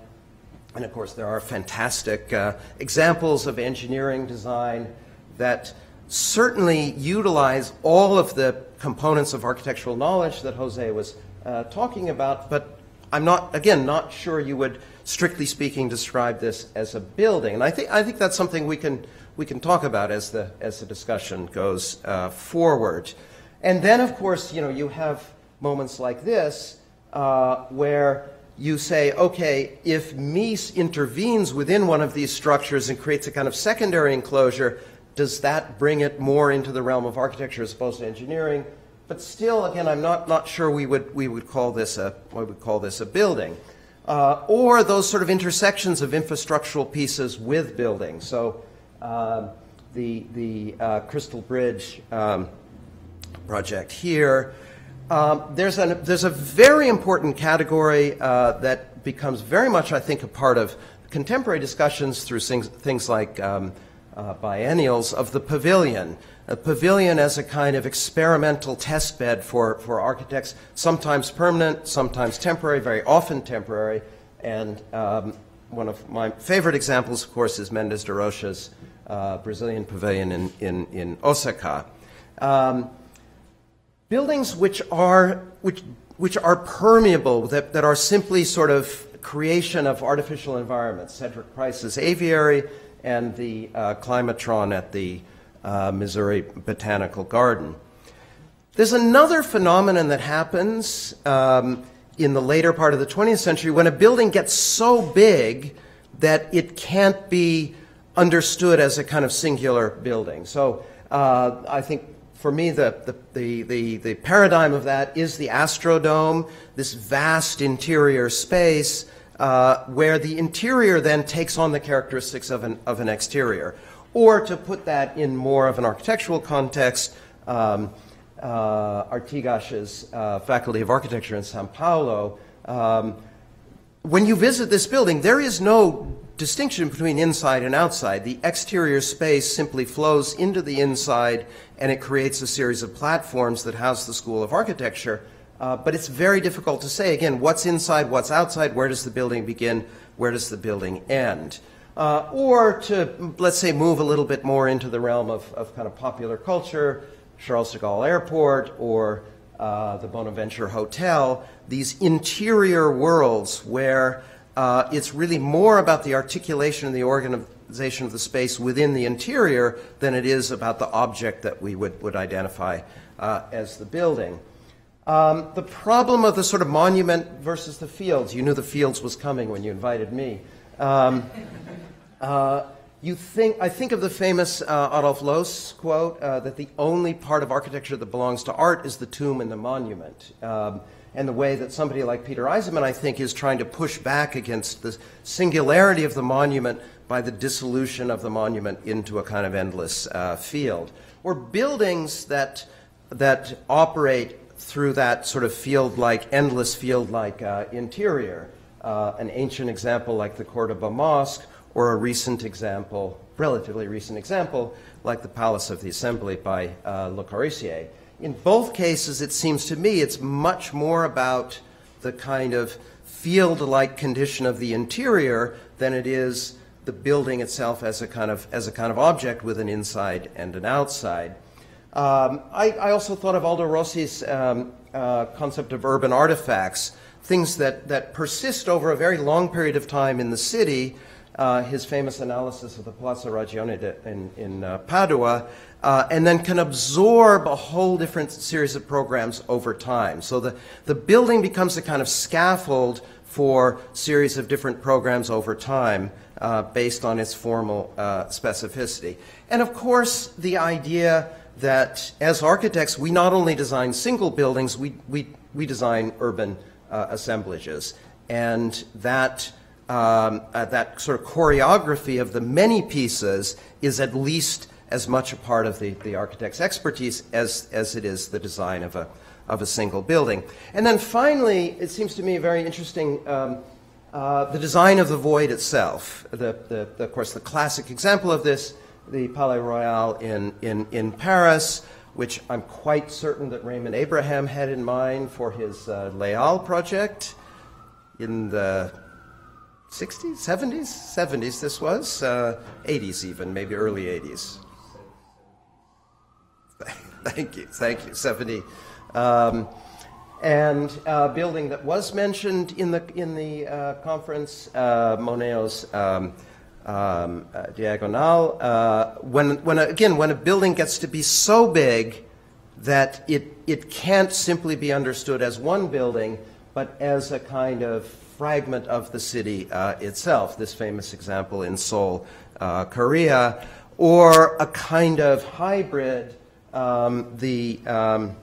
and of course there are fantastic uh, examples of engineering design that certainly utilize all of the components of architectural knowledge that Jose was uh, talking about, but I'm not, again, not sure you would, strictly speaking, describe this as a building. And I think, I think that's something we can, we can talk about as the, as the discussion goes uh, forward. And then, of course, you know, you have moments like this uh, where you say, okay, if Mies intervenes within one of these structures and creates a kind of secondary enclosure, does that bring it more into the realm of architecture as opposed to engineering? But still, again, I'm not, not sure we would, we would call this a, we would call this a building. Uh, or those sort of intersections of infrastructural pieces with buildings. So um, the, the uh, Crystal Bridge um, project here. Um, there's, an, there's a very important category uh, that becomes very much, I think, a part of contemporary discussions through things, things like um, Uh, biennials of the pavilion, a pavilion as a kind of experimental test bed for, for architects, sometimes permanent, sometimes temporary, very often temporary. And um, one of my favorite examples, of course, is Mendes de Rocha's uh, Brazilian pavilion in, in, in Osaka. Um, buildings which are, which, which are permeable, that, that are simply sort of creation of artificial environments. Cedric Price's aviary, and the uh, climatron at the uh, Missouri Botanical Garden. There's another phenomenon that happens um, in the later part of the twentieth century when a building gets so big that it can't be understood as a kind of singular building. So uh, I think for me the, the, the, the paradigm of that is the Astrodome, this vast interior space Uh, where the interior then takes on the characteristics of an, of an exterior. Or to put that in more of an architectural context, um, uh, Artigas' uh, Faculty of Architecture in Sao Paulo, um, when you visit this building, there is no distinction between inside and outside. The exterior space simply flows into the inside and it creates a series of platforms that house the School of Architecture. Uh, but it's very difficult to say, again, what's inside, what's outside, where does the building begin, where does the building end? Uh, or to, let's say, move a little bit more into the realm of, of kind of popular culture, Charles de Gaulle Airport or uh, the Bonaventure Hotel, these interior worlds where uh, it's really more about the articulation and the organization of the space within the interior than it is about the object that we would, would identify uh, as the building. Um, the problem of the sort of monument versus the fields. You knew the fields was coming when you invited me. Um, uh, you think, I think of the famous uh, Adolf Loos quote uh, that the only part of architecture that belongs to art is the tomb and the monument. Um, and the way that somebody like Peter Eisenman, I think, is trying to push back against the singularity of the monument by the dissolution of the monument into a kind of endless uh, field. Or buildings that, that operate through that sort of field-like, endless field-like uh, interior. Uh, an ancient example like the Cordoba Mosque, or a recent example, relatively recent example, like the Palace of the Assembly by uh, Le Corbusier. In both cases, it seems to me, it's much more about the kind of field-like condition of the interior than it is the building itself as a kind of, as a kind of object with an inside and an outside. Um, I, I also thought of Aldo Rossi's um, uh, concept of urban artifacts, things that, that persist over a very long period of time in the city, uh, his famous analysis of the Piazza Ragione de, in, in uh, Padua, uh, and then can absorb a whole different series of programs over time. So the, the building becomes a kind of scaffold for a series of different programs over time uh, based on its formal uh, specificity. And of course, the idea that as architects, we not only design single buildings, we, we, we design urban uh, assemblages. And that, um, uh, that sort of choreography of the many pieces is at least as much a part of the, the architect's expertise as, as it is the design of a, of a single building. And then finally, it seems to me very interesting, um, uh, the design of the void itself. The, the, the, of course, the classic example of this, the Palais Royal in, in, in Paris, which I'm quite certain that Raymond Abraham had in mind for his uh, Leal project in the sixties, seventies? seventies this was, uh, eighties even, maybe early eighties. Thank you, thank you, Stephanie. Um, and a uh, building that was mentioned in the, in the uh, conference, uh, Moneo's um, um, uh, Diagonal. Uh, when, when a, again, when a building gets to be so big that it, it can't simply be understood as one building, but as a kind of fragment of the city uh, itself, this famous example in Seoul, uh, Korea, or a kind of hybrid, um, the um,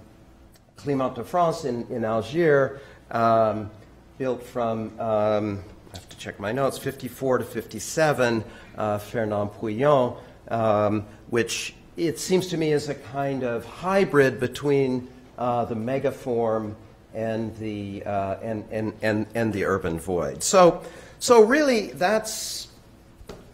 Clément de France in, in Algiers, um, built from, um, I have to check my notes, fifty-four to fifty-seven, uh, Fernand Pouillon, um, which it seems to me is a kind of hybrid between uh, the megaform and the uh, and, and and and the urban void. So, so really, that's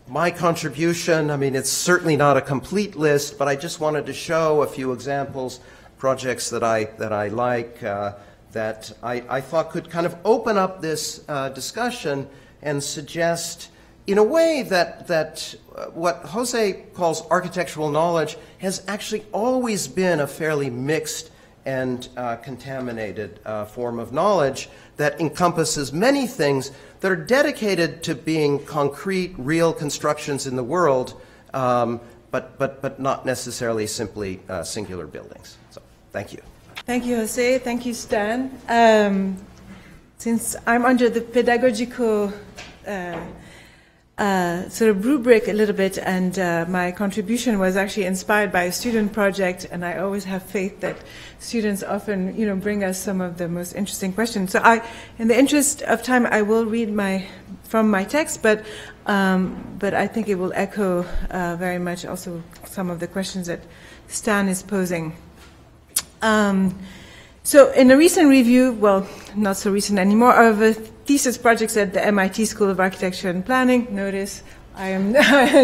my contribution. I mean, it's certainly not a complete list, but I just wanted to show a few examples, projects that I that I like, uh, that I, I thought could kind of open up this uh, discussion and suggest, in a way, that that uh, what Jose calls architectural knowledge has actually always been a fairly mixed and uh, contaminated uh, form of knowledge that encompasses many things that are dedicated to being concrete, real constructions in the world, um, but, but, but not necessarily simply uh, singular buildings. So, thank you. Thank you, Jose. Thank you, Stan. Um, since I'm under the pedagogical uh, uh, sort of rubric a little bit, and uh, my contribution was actually inspired by a student project, and I always have faith that students often, you know, bring us some of the most interesting questions. So I, in the interest of time, I will read my, from my text, but, um, but I think it will echo uh, very much also some of the questions that Stan is posing. Um, so in a recent review, well, not so recent anymore, of a thesis project at the M I T School of Architecture and Planning, notice I am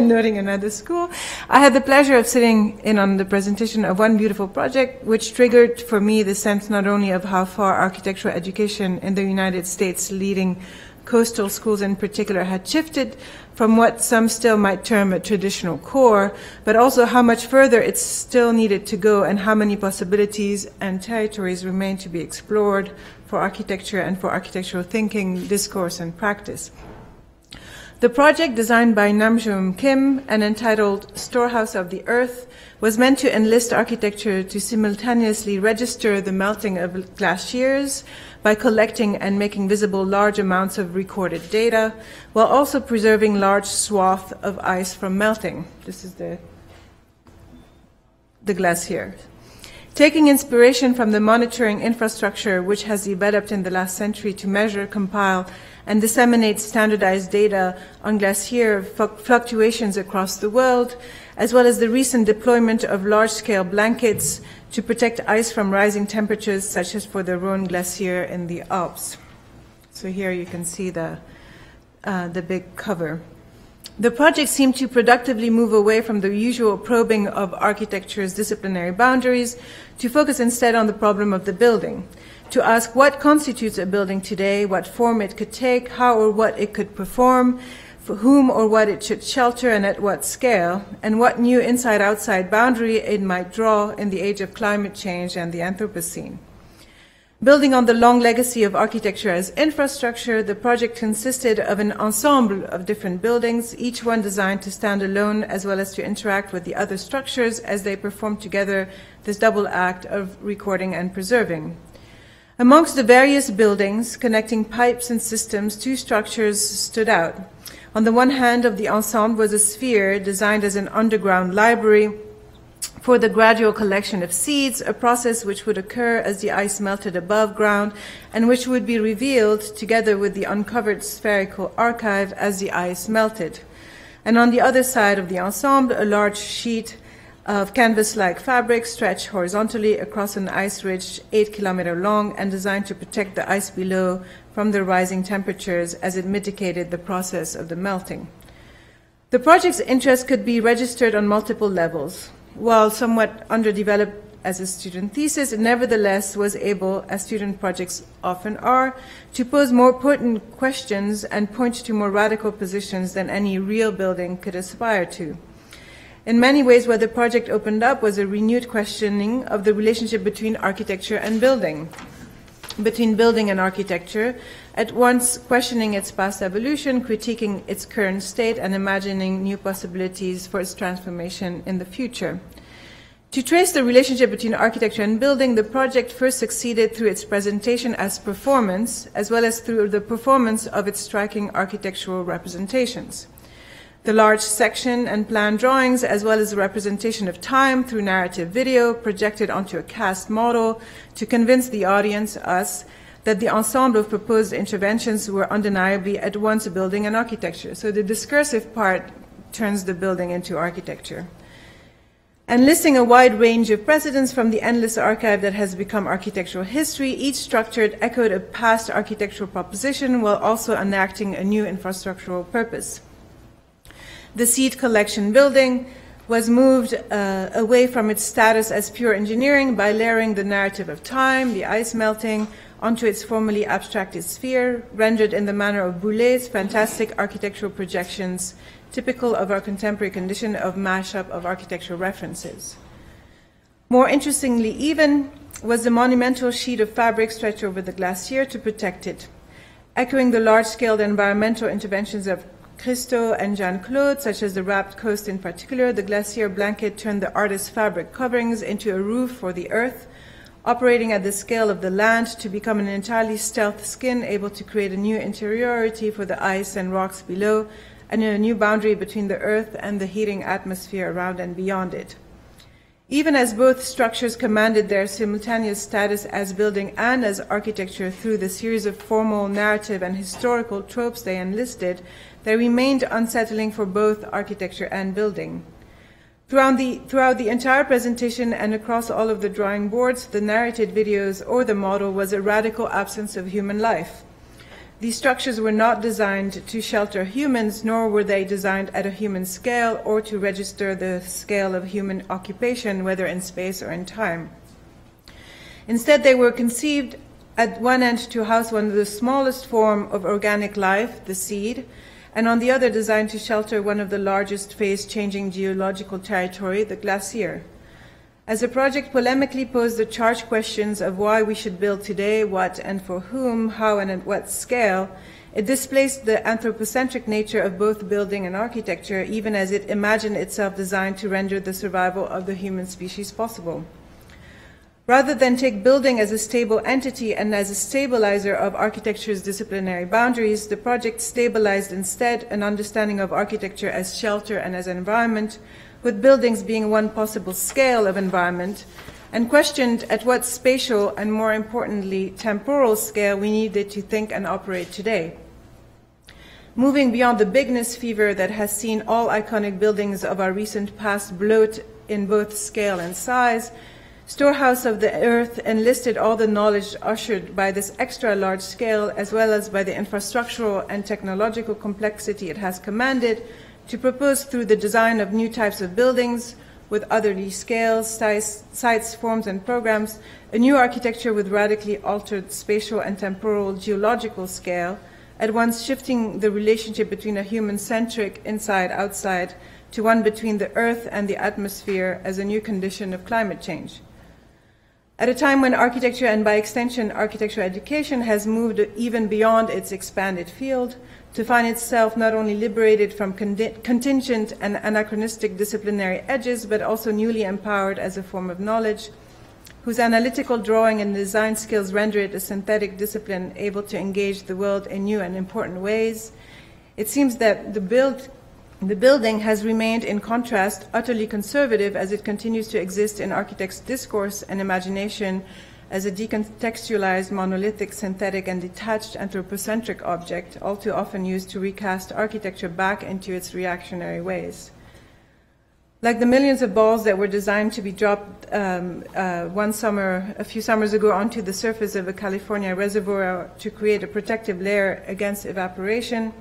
noting another school. I had the pleasure of sitting in on the presentation of one beautiful project, which triggered for me the sense not only of how far architectural education in the United States, leading coastal schools in particular, had shifted from what some still might term a traditional core, but also how much further it still needed to go and how many possibilities and territories remain to be explored for architecture and for architectural thinking, discourse, and practice. The project, designed by Namjoon Kim and entitled Storehouse of the Earth, was meant to enlist architecture to simultaneously register the melting of glaciers years by collecting and making visible large amounts of recorded data, while also preserving large swaths of ice from melting. This is the, the glacier. Taking inspiration from the monitoring infrastructure which has developed in the last century to measure, compile, and disseminate standardized data on glacier fluctuations across the world, as well as the recent deployment of large-scale blankets to protect ice from rising temperatures, such as for the Rhone Glacier in the Alps. So here you can see the, uh, the big cover. The project seemed to productively move away from the usual probing of architecture's disciplinary boundaries to focus instead on the problem of the building, to ask what constitutes a building today, what form it could take, how or what it could perform, for whom or what it should shelter and at what scale, and what new inside-outside boundary it might draw in the age of climate change and the Anthropocene. Building on the long legacy of architecture as infrastructure, the project consisted of an ensemble of different buildings, each one designed to stand alone as well as to interact with the other structures as they perform together this double act of recording and preserving. Amongst the various buildings, connecting pipes and systems, two structures stood out. On the one hand of the ensemble was a sphere designed as an underground library for the gradual collection of seeds, a process which would occur as the ice melted above ground and which would be revealed together with the uncovered spherical archive as the ice melted. And on the other side of the ensemble, a large sheet of canvas-like fabric stretched horizontally across an ice ridge eight kilometer long and designed to protect the ice below from the rising temperatures as it mitigated the process of the melting. The project's interest could be registered on multiple levels. While somewhat underdeveloped as a student thesis, it nevertheless was able, as student projects often are, to pose more potent questions and point to more radical positions than any real building could aspire to. In many ways, what the project opened up was a renewed questioning of the relationship between architecture and building, between building and architecture, at once questioning its past evolution, critiquing its current state, and imagining new possibilities for its transformation in the future. To trace the relationship between architecture and building, the project first succeeded through its presentation as performance, as well as through the performance of its striking architectural representations. The large section and plan drawings, as well as the representation of time through narrative video projected onto a cast model to convince the audience, us, that the ensemble of proposed interventions were undeniably at once building and architecture. So the discursive part turns the building into architecture. Enlisting a wide range of precedents from the endless archive that has become architectural history, each structured echoed a past architectural proposition while also enacting a new infrastructural purpose. The Seed Collection building was moved uh, away from its status as pure engineering by layering the narrative of time, the ice melting, onto its formerly abstracted sphere, rendered in the manner of Boulez's fantastic architectural projections, typical of our contemporary condition of mashup of architectural references. More interestingly even was the monumental sheet of fabric stretched over the glacier to protect it, echoing the large-scale environmental interventions of Christo and Jean-Claude, such as the wrapped coast in particular. The glacier blanket turned the artist's fabric coverings into a roof for the earth, operating at the scale of the land to become an entirely stealth skin, able to create a new interiority for the ice and rocks below, and a new boundary between the earth and the heating atmosphere around and beyond it. Even as both structures commanded their simultaneous status as building and as architecture through the series of formal, narrative, and historical tropes they enlisted, they remained unsettling for both architecture and building. Throughout the, throughout the entire presentation and across all of the drawing boards, the narrated videos or the model was a radical absence of human life. These structures were not designed to shelter humans, nor were they designed at a human scale or to register the scale of human occupation, whether in space or in time. Instead, they were conceived at one end to house one of the smallest form of organic life, the seed, and on the other designed to shelter one of the largest phase-changing geological territory, the glacier. As the project polemically posed the charged questions of why we should build today, what and for whom, how and at what scale, it displaced the anthropocentric nature of both building and architecture, even as it imagined itself designed to render the survival of the human species possible. Rather than take building as a stable entity and as a stabilizer of architecture's disciplinary boundaries, the project stabilized instead an understanding of architecture as shelter and as environment, with buildings being one possible scale of environment, and questioned at what spatial and, more importantly, temporal scale we needed to think and operate today. Moving beyond the bigness fever that has seen all iconic buildings of our recent past bloat in both scale and size, Storehouse of the Earth enlisted all the knowledge ushered by this extra large scale, as well as by the infrastructural and technological complexity it has commanded, to propose through the design of new types of buildings with otherly scales, size, sites, forms, and programs, a new architecture with radically altered spatial and temporal geological scale, at once shifting the relationship between a human-centric inside-outside to one between the earth and the atmosphere as a new condition of climate change. At a time when architecture and, by extension, architectural education has moved even beyond its expanded field, to find itself not only liberated from contingent and anachronistic disciplinary edges, but also newly empowered as a form of knowledge, whose analytical drawing and design skills render it a synthetic discipline able to engage the world in new and important ways. It seems that the, build, the building has remained, in contrast, utterly conservative as it continues to exist in architects' discourse and imagination as a decontextualized, monolithic, synthetic, and detached anthropocentric object, all too often used to recast architecture back into its reactionary ways. Like the millions of balls that were designed to be dropped um, uh, one summer, a few summers ago, onto the surface of a California reservoir to create a protective layer against evaporation,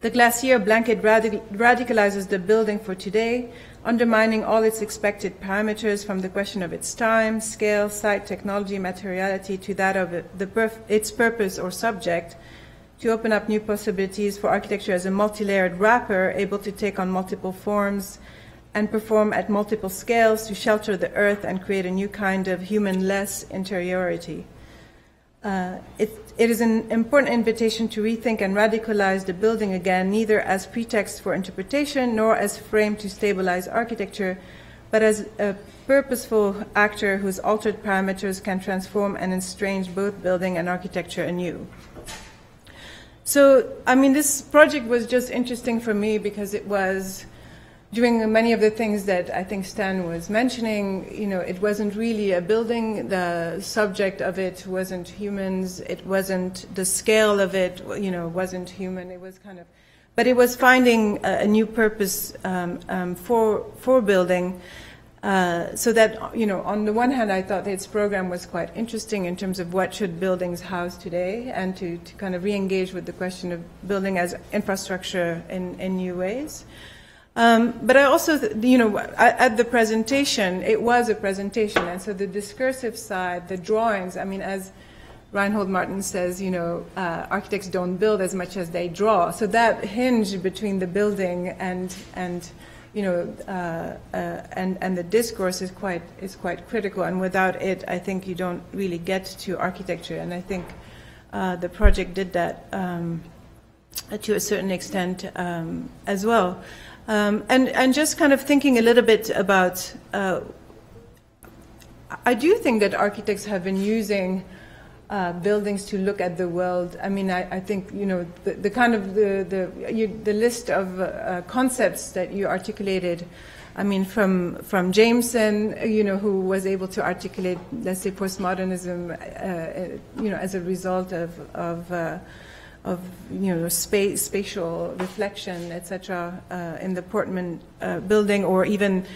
the glacier blanket radic radicalizes the building for today, undermining all its expected parameters, from the question of its time, scale, site, technology, materiality, to that of it, the perf its purpose or subject, to open up new possibilities for architecture as a multi-layered wrapper able to take on multiple forms and perform at multiple scales to shelter the earth and create a new kind of human-less interiority. Uh, it, it is an important invitation to rethink and radicalize the building again, neither as pretext for interpretation nor as frame to stabilize architecture, but as a purposeful actor whose altered parameters can transform and estrange both building and architecture anew. So, I mean, this project was just interesting for me because it was doing many of the things that I think Stan was mentioning. You know, it wasn't really a building, the subject of it wasn't humans, it wasn't the scale of it, you know, wasn't human, it was kind of, but it was finding a, a new purpose um, um, for, for building, uh, so that, you know, on the one hand I thought its program was quite interesting in terms of what should buildings house today, and to, to kind of re-engage with the question of building as infrastructure in, in new ways. Um, but I also, you know, at the presentation, it was a presentation, and so the discursive side, the drawings, I mean, as Reinhold Martin says, you know, uh, architects don't build as much as they draw. So that hinge between the building and, and you know, uh, uh, and, and the discourse is quite, is quite critical, and without it, I think you don't really get to architecture, and I think uh, the project did that um, to a certain extent um, as well. Um, and, and just kind of thinking a little bit about, uh, I do think that architects have been using uh, buildings to look at the world. I mean, I, I think, you know, the, the kind of the, the, you, the list of uh, concepts that you articulated, I mean, from, from Jameson, you know, who was able to articulate, let's say, postmodernism, uh, you know, as a result of, of uh, of, you know, space, spatial reflection, et cetera, uh, in the Portman uh, building, or even,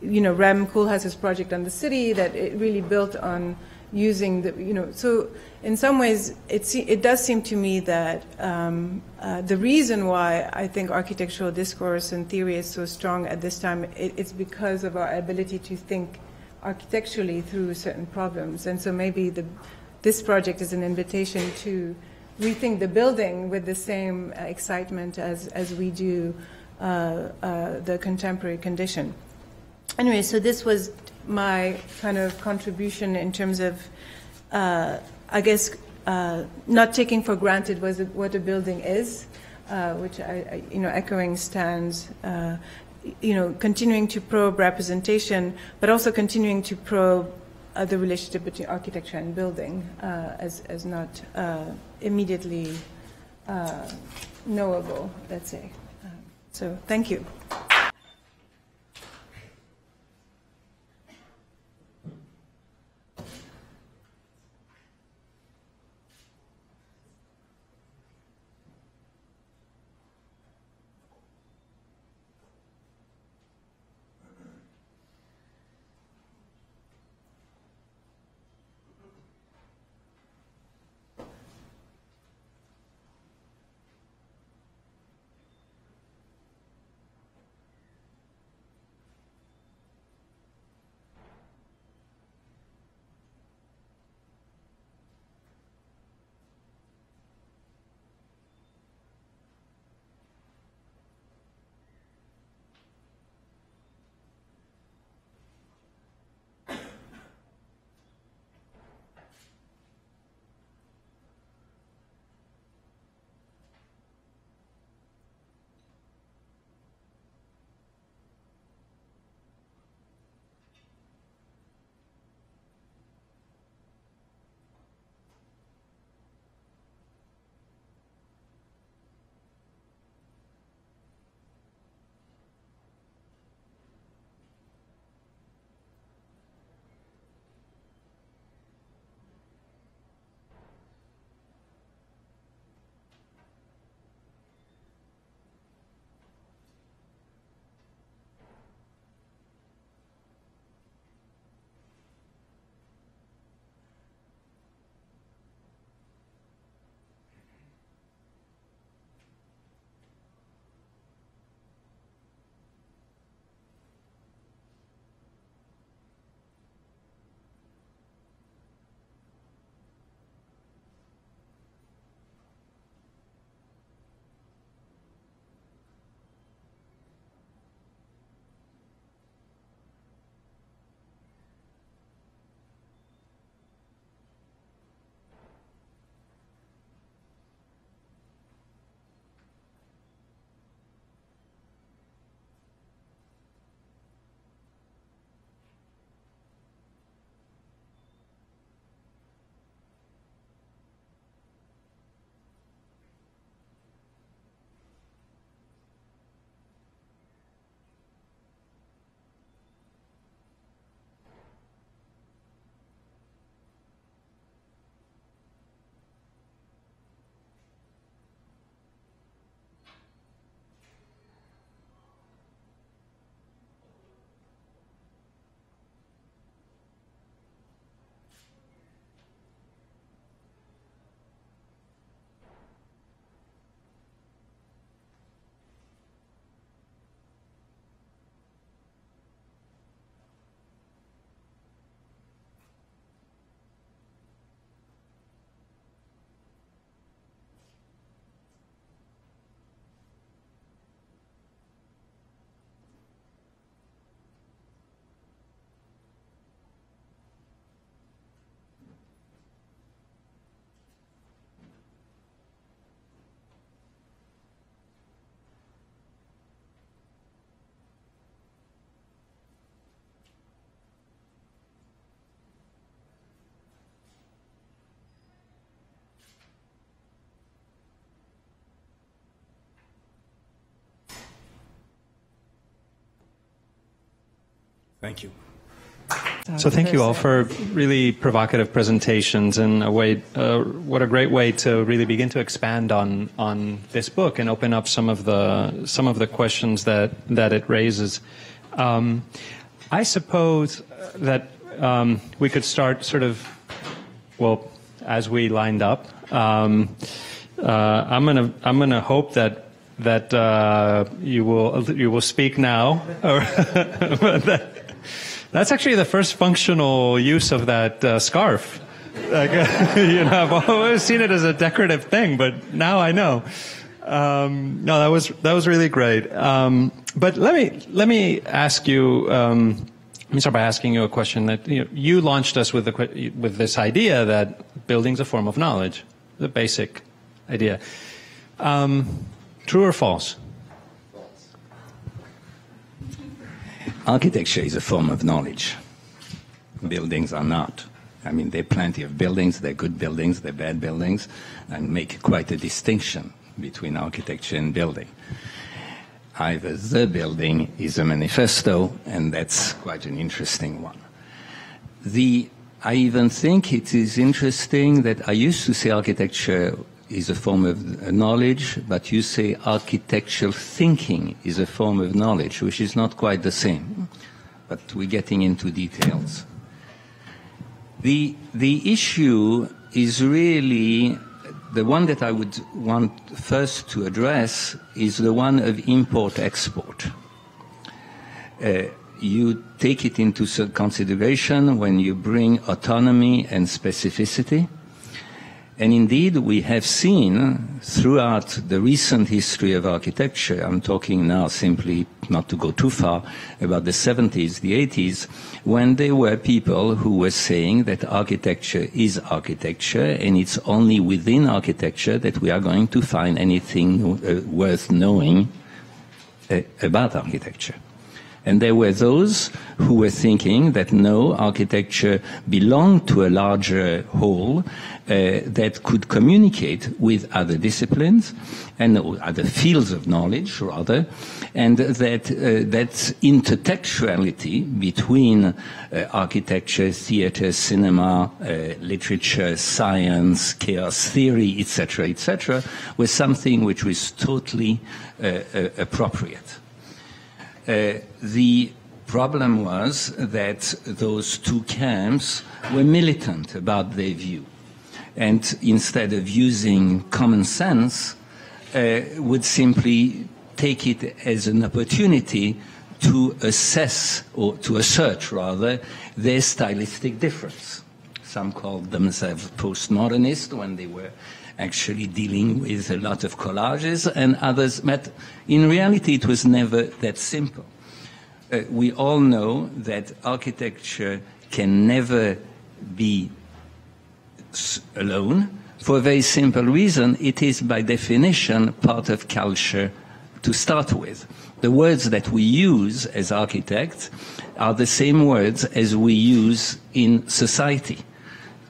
you know, Rem Koolhaas's project on the city, that it really built on using the, you know, so in some ways it, it does seem to me that um, uh, the reason why I think architectural discourse and theory is so strong at this time, it, it's because of our ability to think architecturally through certain problems. And so maybe the, this project is an invitation to rethink the building with the same uh, excitement as, as we do uh, uh, the contemporary condition. Anyway, so this was my kind of contribution in terms of, uh, I guess, uh, not taking for granted was it what a building is, uh, which I, I, you know, echoing Stan's, uh, you know, continuing to probe representation, but also continuing to probe Uh, the relationship between architecture and building uh, as, as not uh, immediately uh, knowable, let's say. Uh, so, thank you. Thank you. So thank you all for really provocative presentations and a way, uh, what a great way to really begin to expand on on this book and open up some of the some of the questions that that it raises. Um, I suppose that um, we could start sort of, well, as we lined up. Um, uh, I'm gonna I'm gonna hope that. That uh, you will you will speak now. that, that's actually the first functional use of that uh, scarf. Like, uh, you know, I've always seen it as a decorative thing, but now I know. Um, no, that was that was really great. Um, but let me let me ask you. Um, let me start by asking you a question that you know, you launched us with the, with this idea that building's a form of knowledge, the basic idea. Um, True or false? False. Architecture is a form of knowledge. Buildings are not. I mean, there are plenty of buildings. They're good buildings. They're bad buildings, and make quite a distinction between architecture and building. Either the building is a manifesto, and that's quite an interesting one. The I even think it is interesting that I used to say architecture is a form of knowledge, but you say architectural thinking is a form of knowledge, which is not quite the same, but we're getting into details. The, the issue is really, the one that I would want first to address is the one of import-export. Uh, you take it into consideration when you bring autonomy and specificity. And indeed, we have seen throughout the recent history of architecture, I'm talking now simply, not to go too far, about the seventies, the eighties, when there were people who were saying that architecture is architecture, and it's only within architecture that we are going to find anything uh, worth knowing uh, about architecture. And there were those who were thinking that no, architecture belonged to a larger whole uh, that could communicate with other disciplines and other fields of knowledge, rather, and that uh, that intertextuality between uh, architecture, theater, cinema, uh, literature, science, chaos theory, et cetera, et cetera, was something which was totally uh, appropriate. Uh, the problem was that those two camps were militant about their view, and instead of using common sense, uh, would simply take it as an opportunity to assess, or to assert rather, their stylistic difference. Some called themselves postmodernist when they were actually dealing with a lot of collages and others, but in reality it was never that simple. Uh, we all know that architecture can never be s alone for a very simple reason. It is by definition part of culture to start with. The words that we use as architects are the same words as we use in society.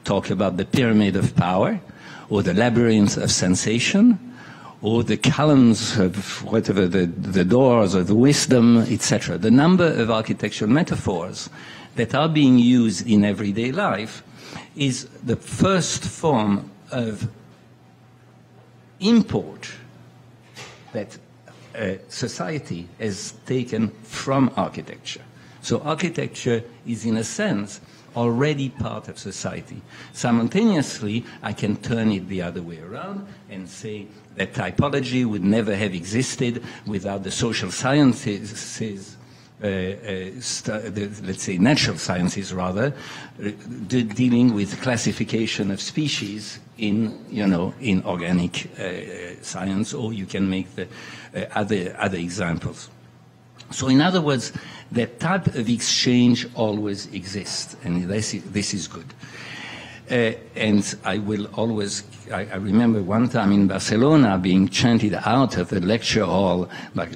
Talk about the pyramid of power, or the labyrinth of sensation, or the columns of whatever, the, the doors of wisdom, et cetera. The number of architectural metaphors that are being used in everyday life is the first form of import that uh, society has taken from architecture. So architecture is, in a sense, already part of society. Simultaneously, I can turn it the other way around and say that typology would never have existed without the social sciences, uh, uh, the, let's say natural sciences rather, uh, de dealing with classification of species in, you know, in organic uh, science, or you can make the uh, other, other examples. So in other words, that type of exchange always exists, and this is, this is good. Uh, and I will always, I, I remember one time in Barcelona being chanted out of the lecture hall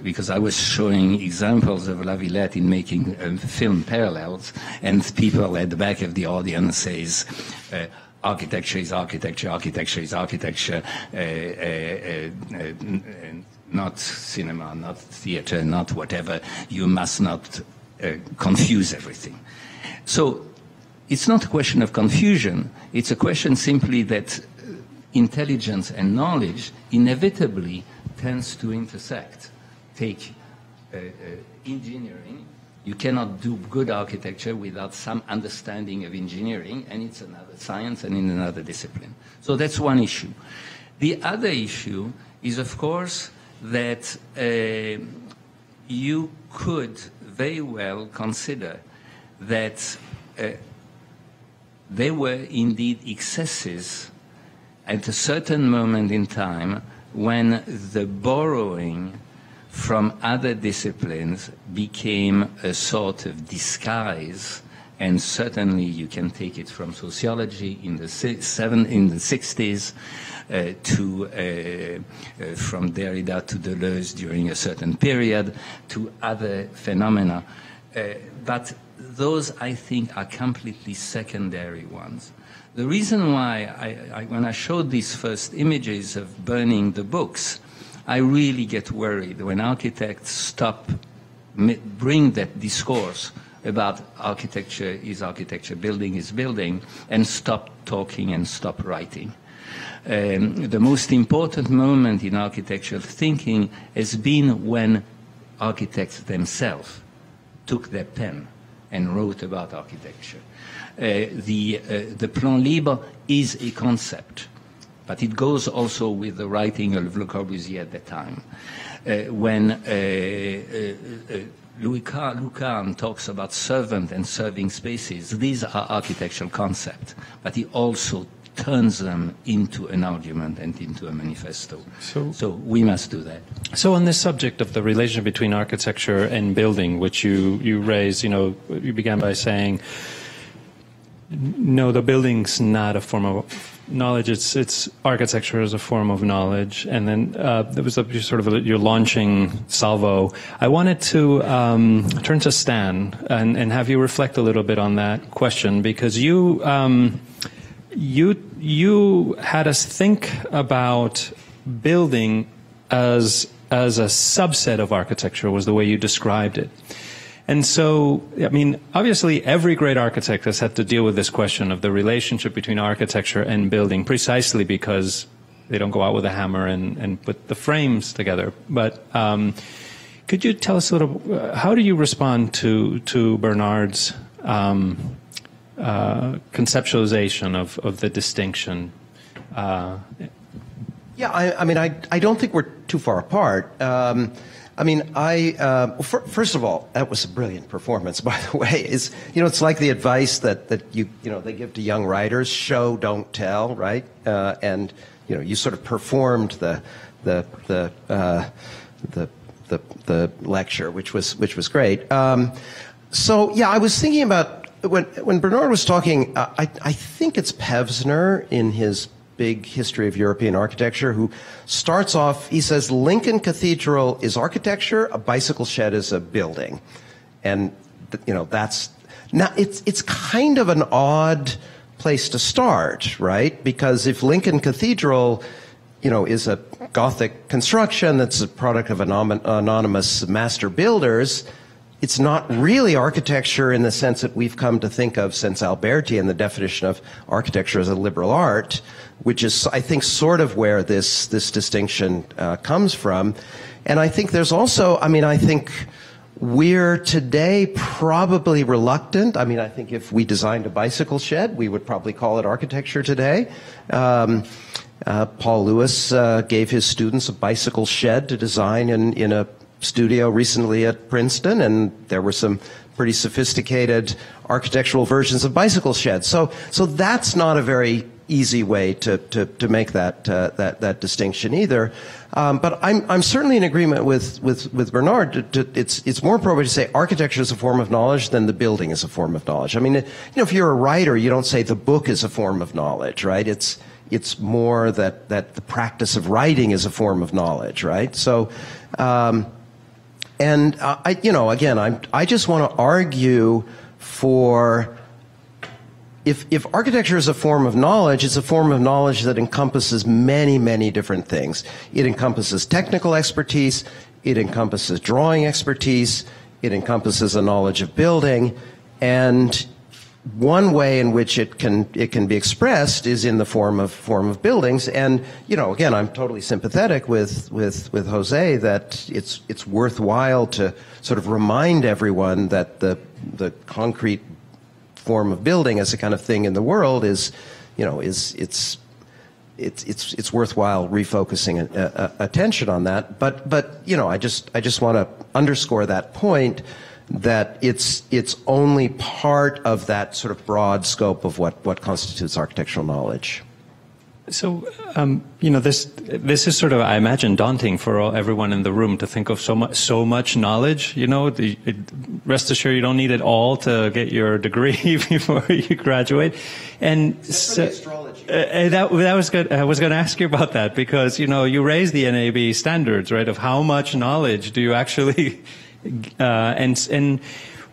because I was showing examples of La Villette in making um, film parallels, and people at the back of the audience says, uh, architecture is architecture, architecture is architecture, uh, uh, uh, uh, uh, not cinema, not theater, not whatever. You must not uh, confuse everything. So it's not a question of confusion. It's a question simply that intelligence and knowledge inevitably tends to intersect. Take uh, uh, engineering. You cannot do good architecture without some understanding of engineering, and it's another science and in another discipline. So that's one issue. The other issue is, of course, that uh, you could very well consider that uh, there were indeed excesses at a certain moment in time when the borrowing from other disciplines became a sort of disguise, and certainly you can take it from sociology in the sixties uh, to uh, uh, from Derrida to Deleuze during a certain period to other phenomena. Uh, but those, I think, are completely secondary ones. The reason why, I, I, when I showed these first images of burning the books, I really get worried when architects stop, bring that discourse about architecture is architecture, building is building, and stop talking and stop writing. Um, the most important moment in architectural thinking has been when architects themselves took their pen and wrote about architecture. Uh, the, uh, the plan libre is a concept, but it goes also with the writing of Le Corbusier at the time. Uh, when uh, uh, uh, Louis Lucan talks about servant and serving spaces, these are architectural concepts, but he also turns them into an argument and into a manifesto. So, so we must do that. So on this subject of the relation between architecture and building, which you, you raised, you know, you began by saying, no, the building's not a form of knowledge, it's, it's architecture as a form of knowledge. And then uh, there was a, sort of a, your launching salvo. I wanted to um, turn to Stan and, and have you reflect a little bit on that question, because you, um, you, you had us think about building as, as a subset of architecture, was the way you described it. And so, I mean, obviously every great architect has had to deal with this question of the relationship between architecture and building, precisely because they don't go out with a hammer and, and put the frames together. But um, could you tell us a little, uh, how do you respond to, to Bernard's um, uh, conceptualization of, of the distinction? Uh, yeah, I, I mean, I, I don't think we're too far apart. Um, I mean, I, uh, first of all, that was a brilliant performance, by the way. It's, you know, it's like the advice that, that you, you know, they give to young writers, show, don't tell, right? Uh, and, you know, you sort of performed the, the, the, uh, the, the, the lecture, which was, which was great. Um, so, yeah, I was thinking about, when, when Bernard was talking, uh, I, I think it's Pevsner in his big history of European architecture, who starts off, he says, Lincoln Cathedral is architecture, a bicycle shed is a building. And, you know, that's, now it's, it's kind of an odd place to start, right? Because if Lincoln Cathedral, you know, is a Gothic construction that's a product of anon- anonymous master builders, it's not really architecture in the sense that we've come to think of since Alberti and the definition of architecture as a liberal art, which is, I think, sort of where this, this distinction uh, comes from. And I think there's also, I mean, I think we're today probably reluctant. I mean, I think if we designed a bicycle shed, we would probably call it architecture today. Um, uh, Paul Lewis uh, gave his students a bicycle shed to design in, in a studio recently at Princeton, and there were some pretty sophisticated architectural versions of bicycle sheds. So, so that's not a very easy way to to, to make that uh, that that distinction either. Um, but I'm I'm certainly in agreement with with with Bernard. To, to, it's it's more appropriate to say architecture is a form of knowledge than the building is a form of knowledge. I mean, you know, if you're a writer, you don't say the book is a form of knowledge, right? It's it's more that that the practice of writing is a form of knowledge, right? So. Um, And, uh, I, you know, again, I'm, I just want to argue for, if, if architecture is a form of knowledge, it's a form of knowledge that encompasses many, many different things. It encompasses technical expertise, it encompasses drawing expertise, it encompasses a knowledge of building, and one way in which it can it can be expressed is in the form of form of buildings. And you know, again, I'm totally sympathetic with with with Jose that it's it's worthwhile to sort of remind everyone that the the concrete form of building as a kind of thing in the world is, you know, is it's it's it's it's worthwhile refocusing a, a, attention on that. But but you know, I just I just want to underscore that point, that it's it's only part of that sort of broad scope of what what constitutes architectural knowledge. So um, you know, this this is sort of, I imagine, daunting for all, everyone in the room to think of so much so much knowledge. You know, the, it, rest assured you don't need it all to get your degree before you graduate. And so, astrology. Uh, that that was good. I was going to ask you about that, because you know you raise the N A B standards, right? Of how much knowledge do you actually? Uh, and and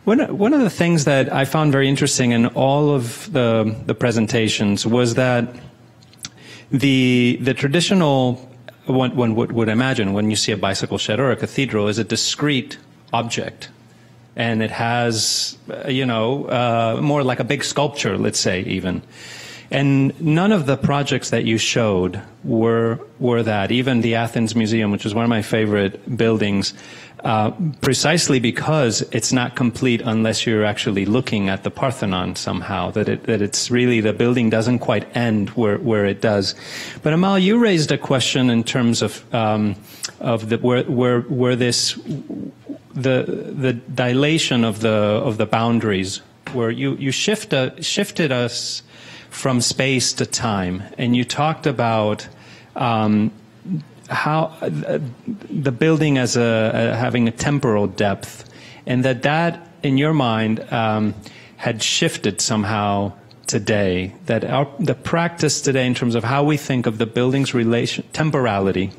one one of the things that I found very interesting in all of the the presentations was that the the traditional one one would, would imagine when you see a bicycle shed or a cathedral is a discrete object, and it has you know uh, more like a big sculpture, let's say even. And none of the projects that you showed were were that. Even the Athens Museum, which is one of my favorite buildings, uh, precisely because it's not complete unless you're actually looking at the Parthenon somehow. That it that it's really, the building doesn't quite end where where it does. But Amale, you raised a question in terms of um, of the where where where this the the dilation of the of the boundaries, where you you shift a, shifted us from space to time, and you talked about um, how uh, the building as a uh, having a temporal depth, and that that in your mind um, had shifted somehow today. That our, the practice today in terms of how we think of the building's relation temporality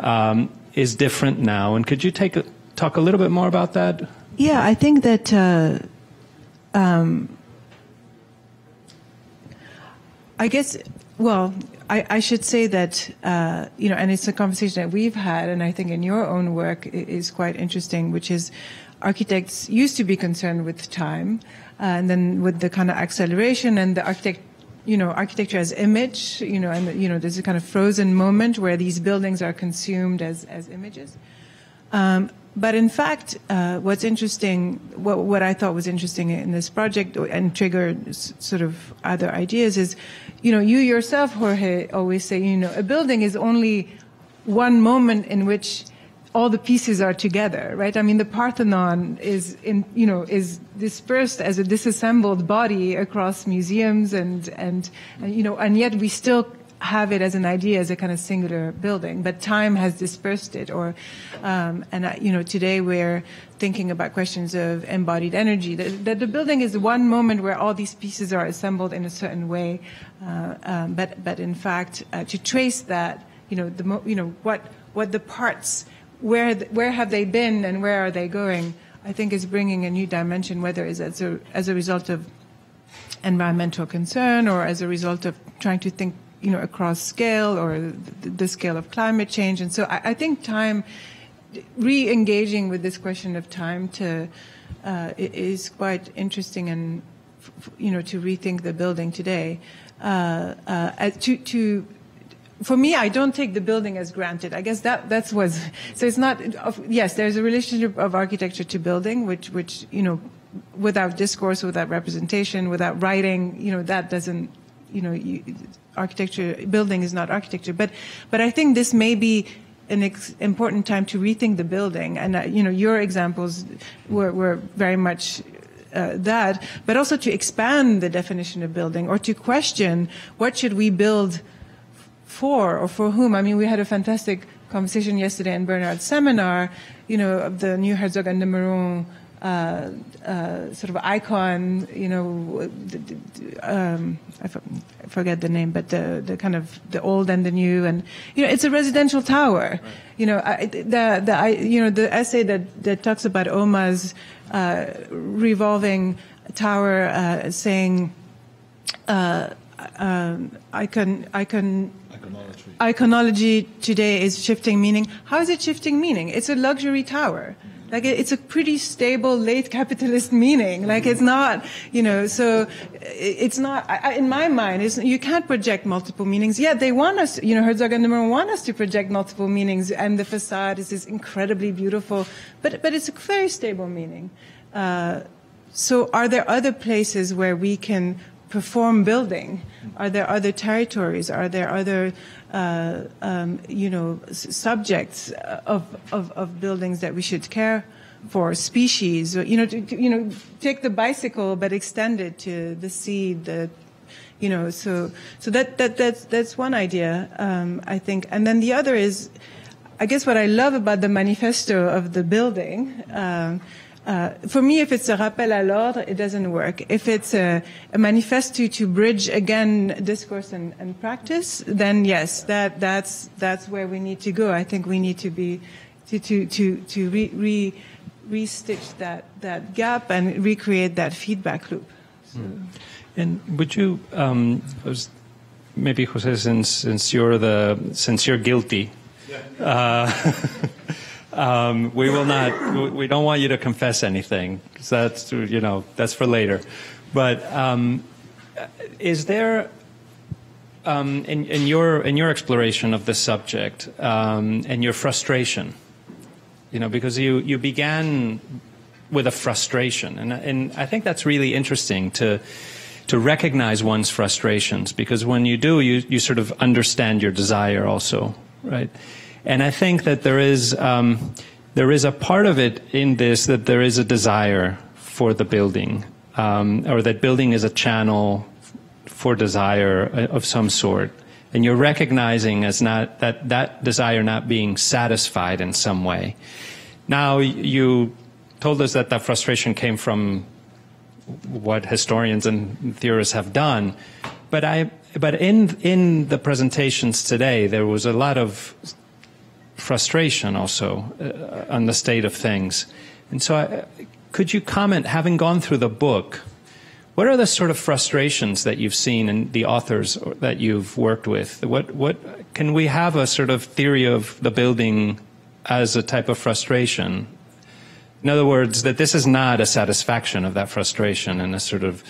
um, is different now. And could you take a, talk a little bit more about that? Yeah, I think that. Uh, um I guess, well, I, I should say that, uh, you know, and it's a conversation that we've had, and I think in your own work it is quite interesting, which is architects used to be concerned with time, uh, and then with the kind of acceleration and the architect, you know, architecture as image, you know, and, you know, there's a kind of frozen moment where these buildings are consumed as, as images. Um, But in fact, uh, what's interesting, what, what I thought was interesting in this project and triggered s sort of other ideas is, you know, you yourself, Jorge, always say, you know, a building is only one moment in which all the pieces are together, right? I mean, the Parthenon is, in, you know, is dispersed as a disassembled body across museums and, and, and, you know, and yet we still have it as an idea, as a kind of singular building, but time has dispersed it. Or, um, and uh, you know, today we're thinking about questions of embodied energy. That, that the building is one moment where all these pieces are assembled in a certain way, uh, um, but but in fact, uh, to trace that, you know, the mo you know what what the parts, where the, where have they been and where are they going? I think is bringing a new dimension, whether it's as a as a result of environmental concern or as a result of trying to think, you know, across scale or the scale of climate change. And so I, I think time, re-engaging with this question of time to, uh, is quite interesting, and, you know, to rethink the building today. Uh, uh, to, to, for me, I don't take the building as granted. I guess that, that's was, so it's not, yes, there's a relationship of architecture to building, which, which, you know, without discourse, without representation, without writing, you know, that doesn't, you know, you, architecture, building is not architecture. But, but I think this may be an ex important time to rethink the building. And, uh, you know, your examples were, were very much uh, that, but also to expand the definition of building, or to question what should we build for or for whom. I mean, we had a fantastic conversation yesterday in Bernard's seminar, you know, of the new Herzog and de Meuron Uh, uh, sort of icon, you know, um, I forget the name, but the, the kind of the old and the new, and, you know, it's a residential tower. Right. You know, I, the, the, I, you know, the essay that, that talks about Oma's uh, revolving tower, uh, saying, uh, um, icon, icon, iconology. Iconology today is shifting meaning. How is it shifting meaning? It's a luxury tower. Like, it's a pretty stable late capitalist meaning. Like, it's not, you know, so it's not, I, in my mind, it's, you can't project multiple meanings. Yeah, they want us, you know, Herzog and Neumann want us to project multiple meanings, and the facade is this incredibly beautiful, but, but it's a very stable meaning. Uh, so are there other places where we can perform building? Are there other territories? Are there other, uh, um, you know, s subjects of, of of buildings that we should care for? Species, you know, to, to, you know, take the bicycle but extend it to the sea, the, you know, so so that that that's that's one idea, um, I think, and then the other is, I guess, what I love about the manifesto of the building. Um, Uh, for me, if it's a rappel à l'ordre, it doesn't work. If it's a, a manifesto to bridge again discourse and, and practice, then yes, that that's that's where we need to go. I think we need to be to to to, to re, re restitch that that gap and recreate that feedback loop. So. Mm. And would you um, maybe, José, since since you're the since you're guilty. Yeah. Uh, Um, we will not, we don't want you to confess anything, because that's, you know, that's for later. But um, is there, um, in, in, your, in your exploration of this subject, um, and your frustration, you know, because you, you began with a frustration, and, and I think that's really interesting to, to recognize one's frustrations, because when you do, you, you sort of understand your desire also, right? And I think that there is um, there is a part of it in this that there is a desire for the building, um, or that building is a channel for desire of some sort, and you're recognizing as not that that desire not being satisfied in some way. Now, you told us that that frustration came from what historians and theorists have done, but I but in in the presentations today there was a lot of frustration also uh, on the state of things. And so I, could you comment, having gone through the book, what are the sort of frustrations that you've seen in the authors that you've worked with? What, what, can we have a sort of theory of the building as a type of frustration? In other words, that this is not a satisfaction of that frustration and a sort of,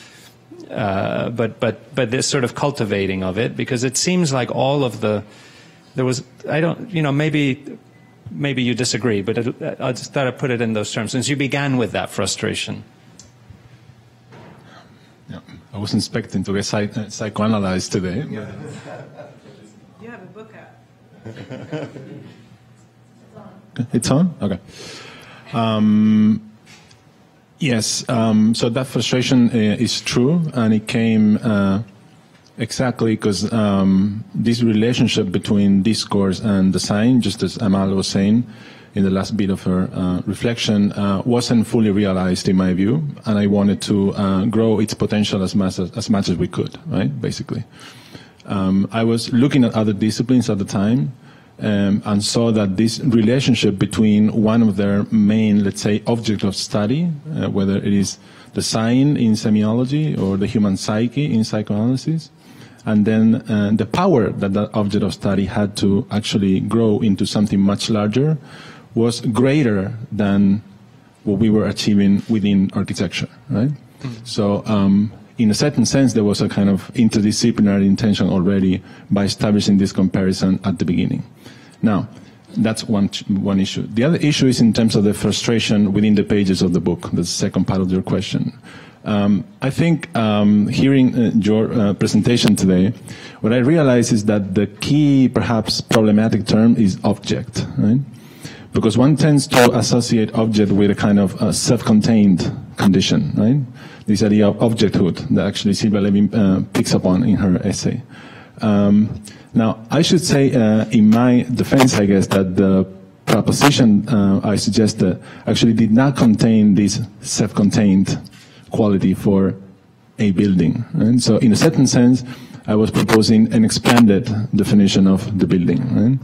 uh, but, but, but this sort of cultivating of it, because it seems like all of the There was, I don't, you know, maybe, maybe you disagree, but it, I just thought I'd put it in those terms, since you began with that frustration. Yeah, I wasn't expecting to get psych psychoanalyzed today. Yeah. You have a book out. It's on? Okay. Um, yes, um, so that frustration is true, and it came... Uh, Exactly, because um, this relationship between discourse and design, just as Amale was saying in the last bit of her uh, reflection, uh, wasn't fully realized in my view, and I wanted to uh, grow its potential as much as, as much as we could, right, basically. Um, I was looking at other disciplines at the time, um, and saw that this relationship between one of their main, let's say, object of study, uh, whether it is design in semiology or the human psyche in psychoanalysis, and then uh, the power that that object of study had to actually grow into something much larger was greater than what we were achieving within architecture, right? Mm-hmm. So um, in a certain sense, there was a kind of interdisciplinary intention already by establishing this comparison at the beginning. Now, that's one, one issue. The other issue is in terms of the frustration within the pages of the book, the second part of your question. Um, I think um, hearing uh, your uh, presentation today, what I realize is that the key, perhaps problematic term is object, right? Because one tends to associate object with a kind of uh, self-contained condition, right? This idea of objecthood that actually Sylvia Lavin uh, picks upon in her essay. Um, now, I should say uh, in my defense, I guess, that the proposition uh, I suggested actually did not contain this self-contained quality for a building. And so in a certain sense, I was proposing an expanded definition of the building. Right?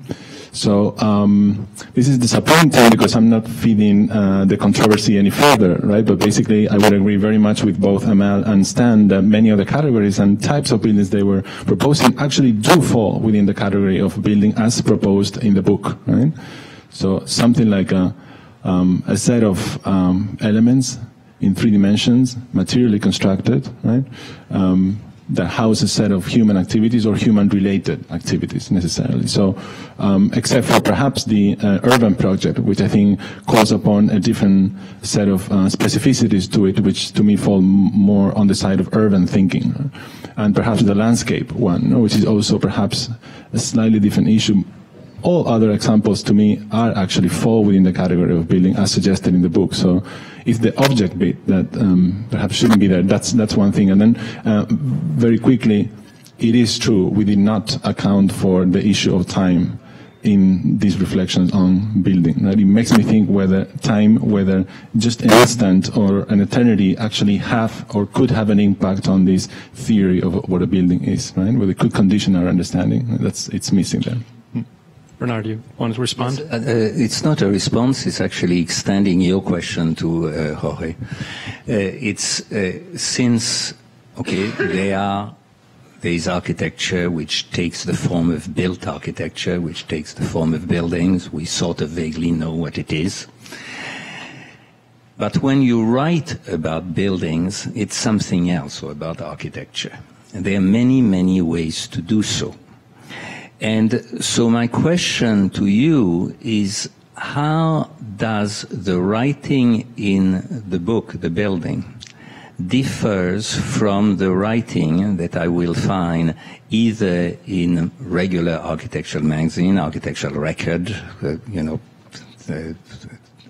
So um, this is disappointing because I'm not feeding uh, the controversy any further, right? But basically, I would agree very much with both Amale and Stan that many of the categories and types of buildings they were proposing actually do fall within the category of building as proposed in the book, right? So something like a um, a set of um, elements in three dimensions, materially constructed, right? Um, that house a set of human activities or human-related activities necessarily. So, um, except for perhaps the uh, urban project, which I think calls upon a different set of uh, specificities to it, which to me fall more on the side of urban thinking, right? And perhaps the landscape one, which is also perhaps a slightly different issue. All other examples to me are actually fall within the category of building as suggested in the book. So it's the object bit that um, perhaps shouldn't be there. That's, that's one thing. And then uh, very quickly, it is true, we did not account for the issue of time in these reflections on building. Right? It makes me think whether time, whether just an instant or an eternity actually have or could have an impact on this theory of what a building is, right? Whether it could condition our understanding. That's, it's missing there. Bernard, do you want to respond? Yes, uh, it's not a response, it's actually extending your question to uh, Jorge. Uh, it's uh, since, okay, there, are, there is architecture which takes the form of built architecture, which takes the form of buildings. We sort of vaguely know what it is. But when you write about buildings, it's something else, or about architecture. And there are many, many ways to do so. And so my question to you is, how does the writing in the book, The Building, differs from the writing that I will find either in regular architectural magazine, architectural record, uh, you know, uh,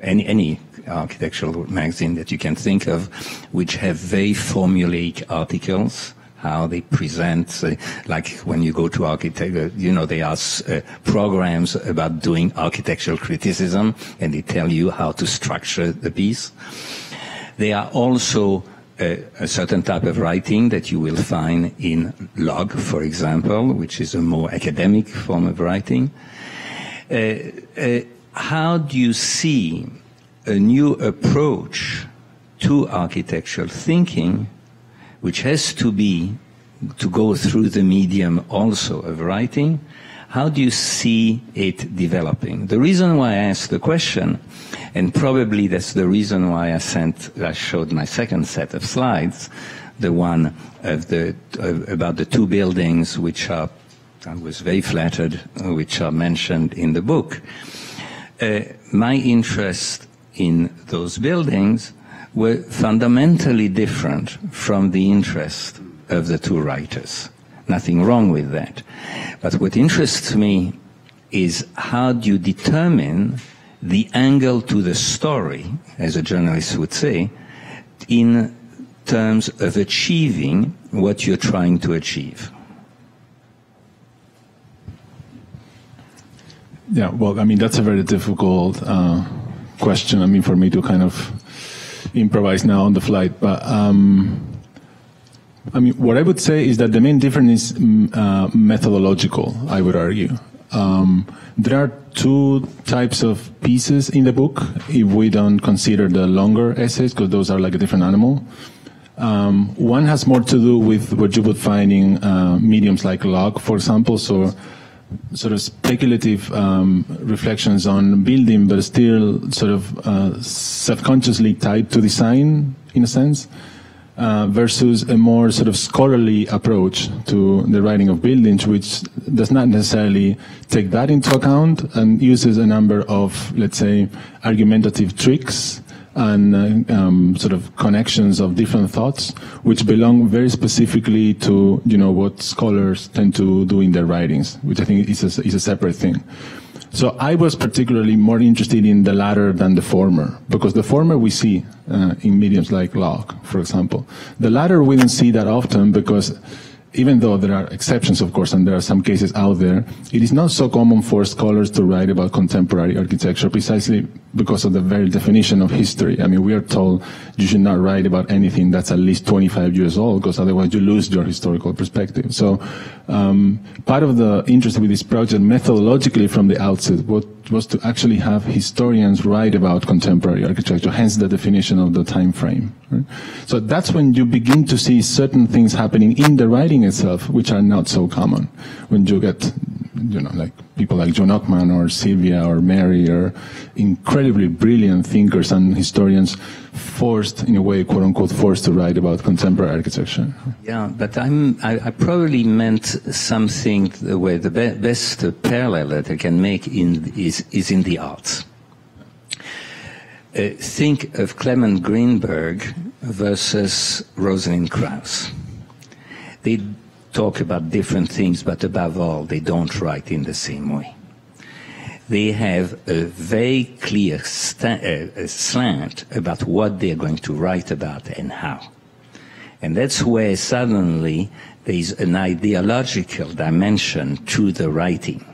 any, any architectural magazine that you can think of, which have very formulaic articles, how they present, uh, like when you go to architecture, you know, they ask uh, programs about doing architectural criticism, and they tell you how to structure the piece. They are also uh, a certain type of writing that you will find in log, for example, which is a more academic form of writing. Uh, uh, how do you see a new approach to architectural thinking, which has to be, to go through the medium also of writing? How do you see it developing? The reason why I asked the question, and probably that's the reason why I sent, I showed my second set of slides, the one of the, of, about the two buildings which are, I was very flattered, which are mentioned in the book. Uh, my interest in those buildings were fundamentally different from the interest of the two writers. Nothing wrong with that. But what interests me is, how do you determine the angle to the story, as a journalist would say, in terms of achieving what you're trying to achieve? Yeah, well, I mean, that's a very difficult uh, question, I mean, for me to kind of improvise now on the fly, but um, I mean, what I would say is that the main difference is uh, methodological, I would argue. Um, there are two types of pieces in the book, if we don't consider the longer essays, because those are like a different animal. Um, one has more to do with what you would find in uh, mediums like log, for example, so sort of speculative um, reflections on building, but still sort of uh, subconsciously tied to design, in a sense, uh, versus a more sort of scholarly approach to the writing of buildings, which does not necessarily take that into account and uses a number of, let's say, argumentative tricks and uh, um, sort of connections of different thoughts, which belong very specifically to, you know, what scholars tend to do in their writings, which I think is a, is a separate thing. So I was particularly more interested in the latter than the former, because the former we see uh, in mediums like log, for example. The latter we don't see that often, because even though there are exceptions, of course, and there are some cases out there, it is not so common for scholars to write about contemporary architecture, precisely because of the very definition of history. I mean, we are told you should not write about anything that's at least twenty-five years old, because otherwise you lose your historical perspective. So um, part of the interest with this project methodologically from the outset was, was to actually have historians write about contemporary architecture, hence the definition of the time frame. Right? So that's when you begin to see certain things happening in the writing itself, which are not so common when you get you know, like people like Joan Ockman or Sylvia or Mary or incredibly brilliant thinkers and historians forced, in a way, quote unquote, forced to write about contemporary architecture. Yeah, but I'm, I, I probably meant something where the be best parallel that I can make in, is, is in the arts. Uh, think of Clement Greenberg versus Rosalind Krauss. They talk about different things, but above all, they don't write in the same way. They have a very clear st uh, slant about what they're going to write about and how. And that's where suddenly there's an ideological dimension to the writing.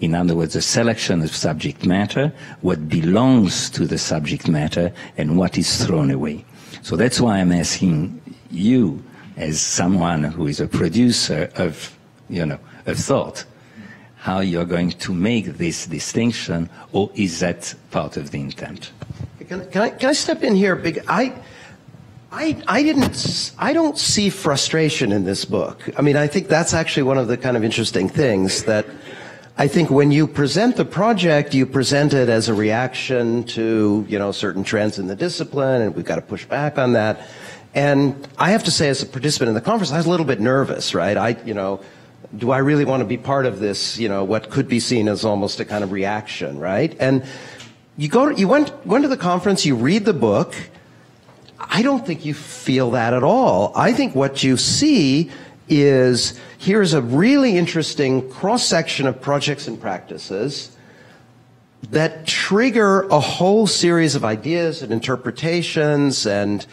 In other words, a selection of subject matter, what belongs to the subject matter, and what is thrown away. So that's why I'm asking you, as someone who is a producer of, you know, of thought, how you're going to make this distinction, or is that part of the intent? Can, can I can I step in here? Because I, I I didn't I don't see frustration in this book. I mean, I think that's actually one of the kind of interesting things that I think when you present the project, you present it as a reaction to, you know, certain trends in the discipline, and we've got to push back on that. And I have to say, as a participant in the conference, I was a little bit nervous, right? I, you know, do I really want to be part of this, you know, what could be seen as almost a kind of reaction, right? And you go to, you went, went to the conference, you read the book. I don't think you feel that at all. I think what you see is, here's a really interesting cross-section of projects and practices that trigger a whole series of ideas and interpretations and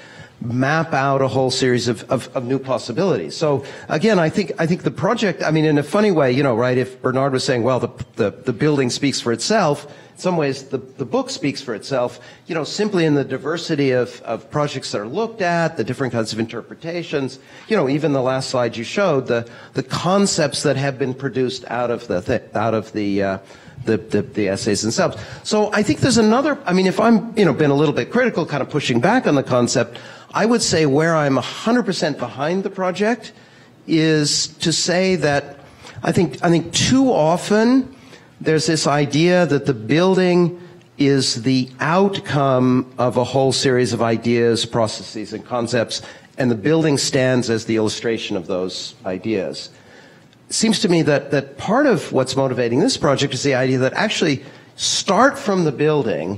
map out a whole series of, of, of new possibilities. So again, I think I think the project, I mean, in a funny way, you know, right, if Bernard was saying, well, the, the, the building speaks for itself, in some ways the, the book speaks for itself, you know, simply in the diversity of, of projects that are looked at, the different kinds of interpretations, you know, even the last slide you showed, the, the concepts that have been produced out of the, th out of the, uh, The, the, the essays themselves. So I think there's another, I mean, if I'm, you know, been a little bit critical, kind of pushing back on the concept, I would say where I'm one hundred percent behind the project is to say that I think, I think too often there's this idea that the building is the outcome of a whole series of ideas, processes, and concepts, and the building stands as the illustration of those ideas. Seems to me that, that part of what's motivating this project is the idea that actually start from the building,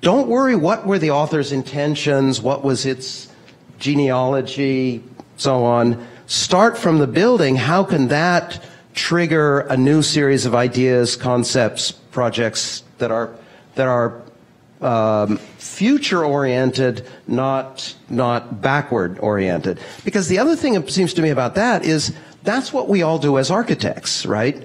don't worry what were the author's intentions, what was its genealogy, so on. Start from the building, how can that trigger a new series of ideas, concepts, projects that are, that are um, future-oriented, not, not backward-oriented. Because the other thing that seems to me about that is that's what we all do as architects, right?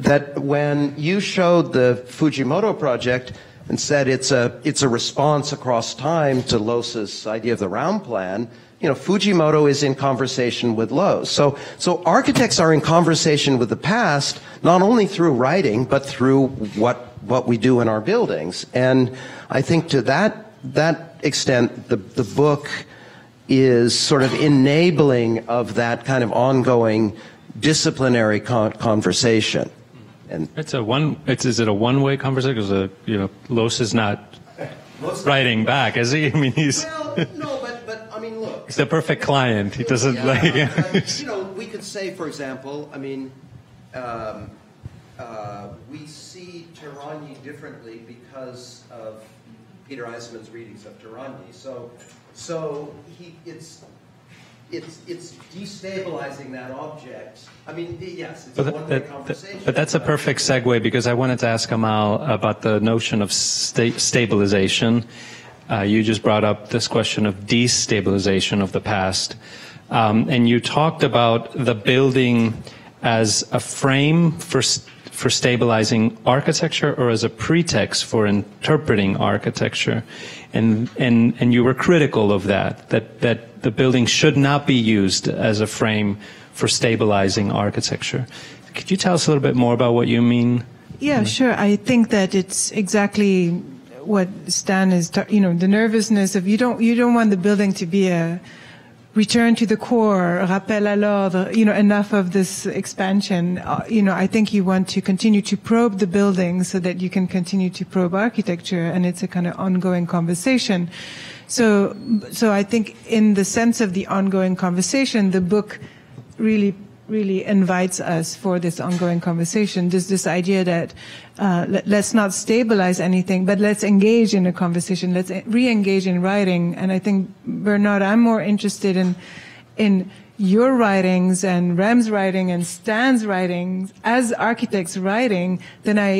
That when you showed the Fujimoto project and said it's a, it's a response across time to Loos's idea of the round plan, you know, Fujimoto is in conversation with Loos. So, so architects are in conversation with the past, not only through writing, but through what, what we do in our buildings. And I think to that, that extent, the, the book is sort of enabling of that kind of ongoing disciplinary con conversation. And it's a one. It's is it a one-way conversation? Is a you know, Loos is not Loos writing back, is he? I mean, he's well, no, but but I mean, look, he's the perfect client. He doesn't yeah, like. I, you know, we could say, for example, I mean, um, uh, we see Taragni differently because of Peter Eisenman's readings of Taragni. So. So he, it's, it's, it's destabilizing that object. I mean, yes, it's but a one-way that, conversation. But that's a perfect segue because I wanted to ask Amal about the notion of sta stabilization. Uh, you just brought up this question of destabilization of the past. Um, and you talked about the building as a frame for, for stabilizing architecture or as a pretext for interpreting architecture. And, and, and you were critical of that, that, that the building should not be used as a frame for stabilizing architecture. Could you tell us a little bit more about what you mean? Yeah, sure. I think that it's exactly what Stan is, you know, the nervousness of you don't, you don't want the building to be a return to the core, rappel à l'ordre, you know, enough of this expansion. Uh, you know, I think you want to continue to probe the building so that you can continue to probe architecture, and it's a kind of ongoing conversation. So, so I think in the sense of the ongoing conversation, the book really really invites us for this ongoing conversation. There's this idea that uh, let's not stabilize anything, but let's engage in a conversation. Let's re-engage in writing. And I think, Bernard, I'm more interested in in your writings and Rem's writing and Stan's writings as architects writing than I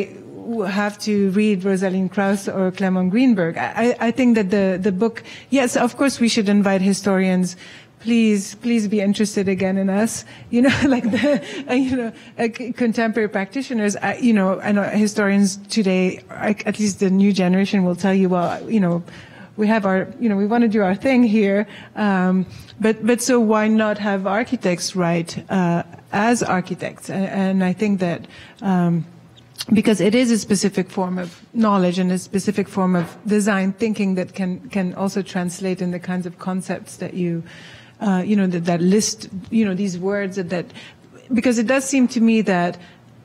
have to read Rosalind Krauss or Clement Greenberg. I, I think that the, the book, yes, of course we should invite historians. Please, please be interested again in us, you know, like the, you know, contemporary practitioners, you know, and historians today, at least the new generation will tell you, well, you know, we have our, you know, we want to do our thing here. Um, but, but so why not have architects write, uh, as architects? And, and I think that, um, because it is a specific form of knowledge and a specific form of design thinking that can, can also translate in the kinds of concepts that you, Uh, you know, that, that list, you know, these words that, that, because it does seem to me that,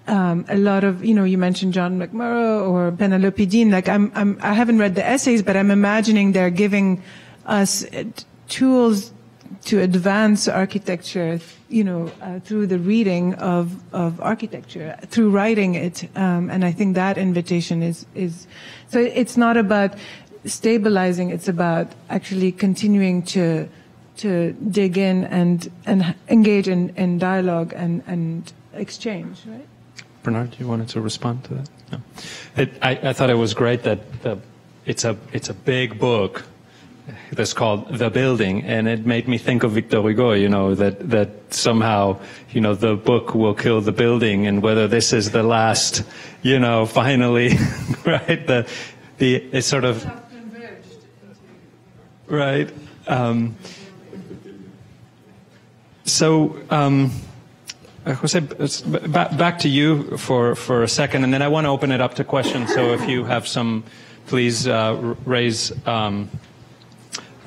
um, a lot of, you know, you mentioned John McMorrough or Penelope Dean, like I'm, I'm, I haven't read the essays, but I'm imagining they're giving us tools to advance architecture, you know, uh, through the reading of, of architecture, through writing it. Um, and I think that invitation is, is, so it's not about stabilizing, it's about actually continuing to, to dig in and, and engage in, in dialogue and, and exchange, right? Bernard, you wanted to respond to that? No. It, I, I thought it was great that the, it's, a, it's a big book that's called The Building, and it made me think of Victor Hugo, you know, that, that somehow, you know, the book will kill the building, and whether this is the last, you know, finally, right? The, the, it's sort of... Right. Um, So, um, Jose, back, back to you for, for a second, and then I want to open it up to questions. So if you have some, please uh, raise, um,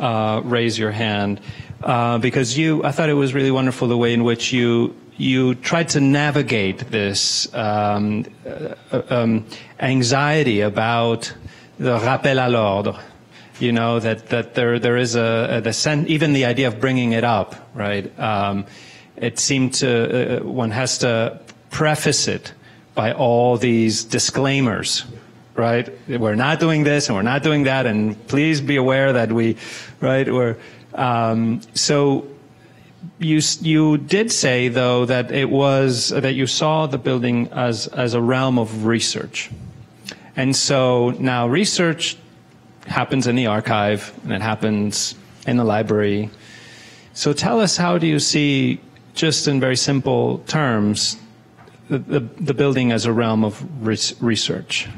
uh, raise your hand. Uh, because you, I thought it was really wonderful the way in which you, you tried to navigate this um, uh, um, anxiety about the rappel à l'ordre. You know, that, that there, there is a, a the sen even the idea of bringing it up, right? Um, it seemed to, uh, one has to preface it by all these disclaimers, right? We're not doing this and we're not doing that, and please be aware that we, right? We're, um, so you, you did say though that it was, that you saw the building as, as a realm of research. And so now research happens in the archive, and it happens in the library. So tell us, how do you see, just in very simple terms, the, the, the building as a realm of research?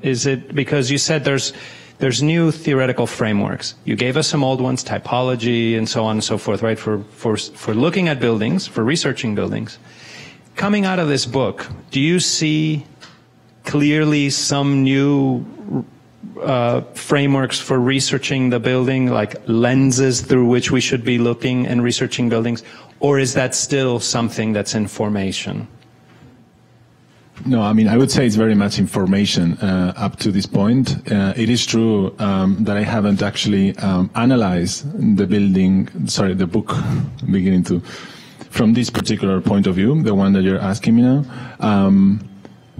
Is it, because you said there's, there's new theoretical frameworks. You gave us some old ones, typology and so on and so forth, right, for, for, for looking at buildings, for researching buildings. Coming out of this book, do you see clearly some new Uh, frameworks for researching the building, like lenses through which we should be looking and researching buildings, or is that still something that's in formation? No, I mean, I would say it's very much in formation uh, up to this point. Uh, it is true um, that I haven't actually um, analyzed the building, sorry, the book, I'm beginning to, from this particular point of view, the one that you're asking me now. Um,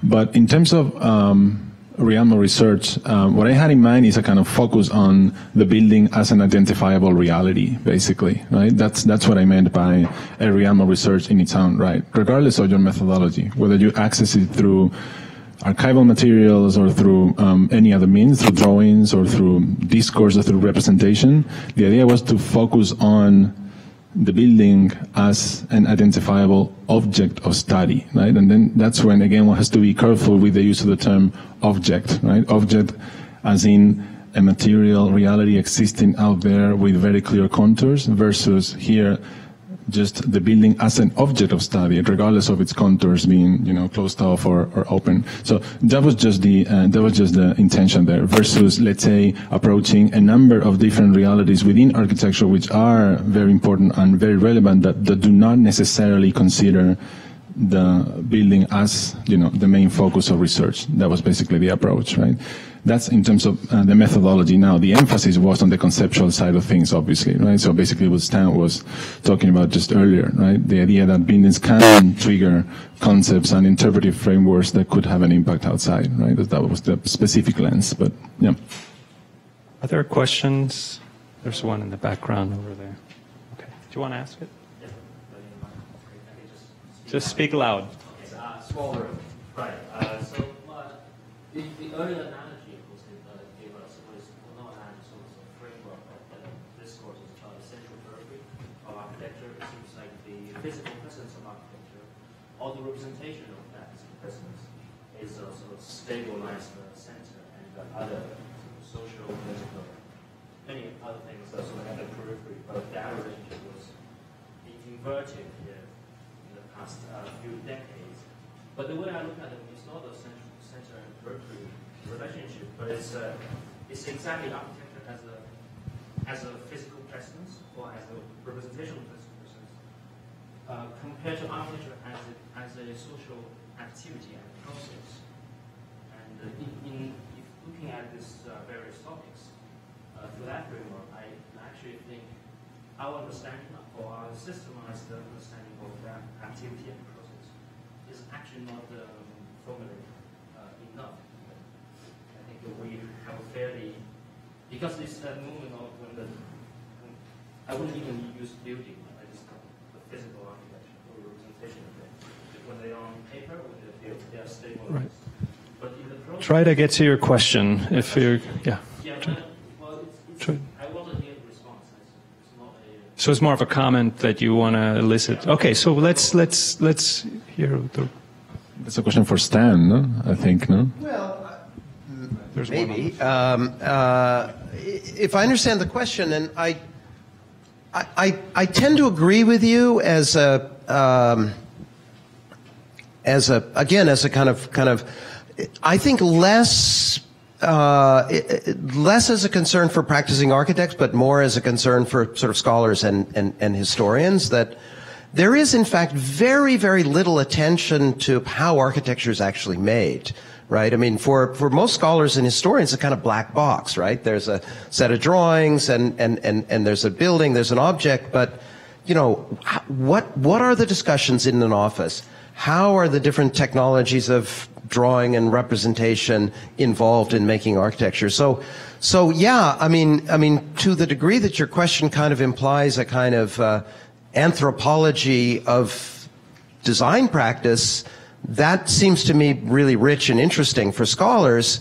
but in terms of um, realm of research, um, what I had in mind is a kind of focus on the building as an identifiable reality, basically, right? That's that's what I meant by a realm of research in its own right, regardless of your methodology, whether you access it through archival materials or through um, any other means, through drawings or through discourse or through representation. The idea was to focus on the building as an identifiable object of study, right? And then that's when, again, one has to be careful with the use of the term object, right? Object as in a material reality existing out there with very clear contours versus here just the building as an object of study, regardless of its contours being, you know, closed off or, or open. So that was just the uh, that was just the intention there. Versus, let's say, approaching a number of different realities within architecture, which are very important and very relevant, that, that do not necessarily consider the building as, you know, the main focus of research. That was basically the approach, right? That's in terms of uh, the methodology. Now, the emphasis was on the conceptual side of things, obviously, right? So basically what Stan was talking about just earlier, right? The idea that buildings can trigger concepts and interpretive frameworks that could have an impact outside, right? That, that was the specific lens, but yeah. Other questions? There's one in the background over there. Okay, do you want to ask it? Just speak loud. Yes, uh, small room. Right. Uh, so uh, the, the earlier analogy, of course, that uh, gave us was not an analogy, sort of framework of uh, discourse about the central periphery of architecture. It seems like the physical presence of architecture, or the representation of that presence, is a sort of stabilized uh, center, and uh, other sort of social, political, many other things are sort of at the periphery. But that relationship was inverted here. Past uh, few decades, but the way I look at it, it's not a central, center and periphery relationship, but it's uh, it's exactly architecture as a as a physical presence or as a representational physical presence uh, compared to architecture as a, as a social activity and process. And uh, in, in if looking at these uh, various topics uh, through that framework, I actually think our understanding or our systemized understanding of that activity and process is actually not um, formally uh, enough. I think that we have a fairly, because this that movement of when the, when I wouldn't even use building, I just the physical architecture or representation of it. When they are on paper, when they're built, they are stable. Right. But in the process, try to get to your question if you're, yeah. Yeah, well, it's, it's, so it's more of a comment that you want to elicit. Okay, so let's let's let's hear the. That's a question for Stan, no? I think, no. Well, uh, There's maybe one um, uh, if I understand the question, and I, I, I, I tend to agree with you as a, um, as a again as a kind of kind of, I think less. Uh, it, it, less as a concern for practicing architects, but more as a concern for sort of scholars and, and, and historians, that there is, in fact, very, very little attention to how architecture is actually made, right? I mean, for, for most scholars and historians, it's a kind of black box, right? There's a set of drawings and, and, and, and there's a building, there's an object, but, you know, what, what are the discussions in an office? How are the different technologies of drawing and representation involved in making architecture? So, so yeah, I mean, I mean, to the degree that your question kind of implies a kind of uh, anthropology of design practice, that seems to me really rich and interesting for scholars,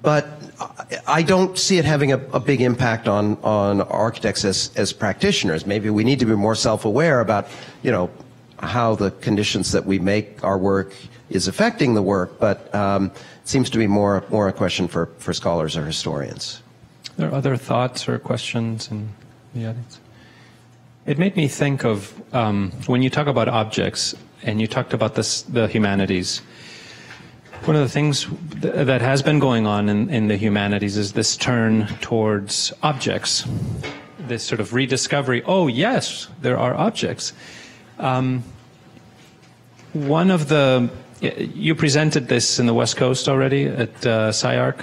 but I don't see it having a, a big impact on on architects as as practitioners. Maybe we need to be more self-aware about, you know, how the conditions that we make our work is affecting the work, but um, it seems to be more more a question for, for scholars or historians. Are there other thoughts or questions in the audience? It made me think of um, when you talk about objects and you talked about this, the humanities, one of the things th that has been going on in, in the humanities is this turn towards objects, this sort of rediscovery, oh yes, there are objects. Um, one of the, you presented this in the West Coast already at uh, SciArc?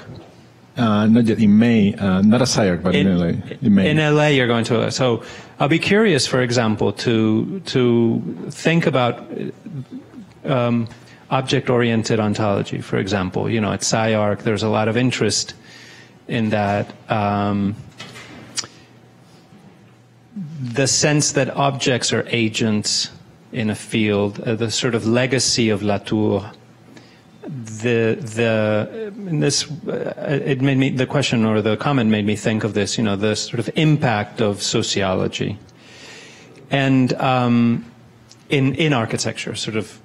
Uh, not yet, in May, uh, not at SciArc, but in, in L A. In, May. In L A you're going to, so I'll be curious, for example, to, to think about um, object-oriented ontology, for example. You know, at SciArc there's a lot of interest in that. Um, the sense that objects are agents in a field, uh, the sort of legacy of Latour, the, the, this, uh, it made me, the question or the comment made me think of this, you know, the sort of impact of sociology. And, um, in, in architecture, sort of,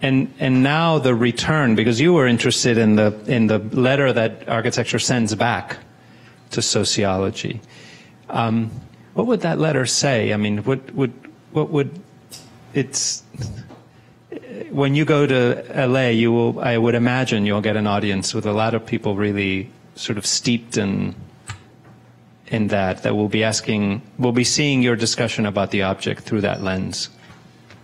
and, and now the return, because you were interested in the, in the letter that architecture sends back to sociology. Um, what would that letter say? I mean, would, would, what would it's when you go to L A, you will, I would imagine you'll get an audience with a lot of people really sort of steeped in in that that will be asking, will be seeing your discussion about the object through that lens.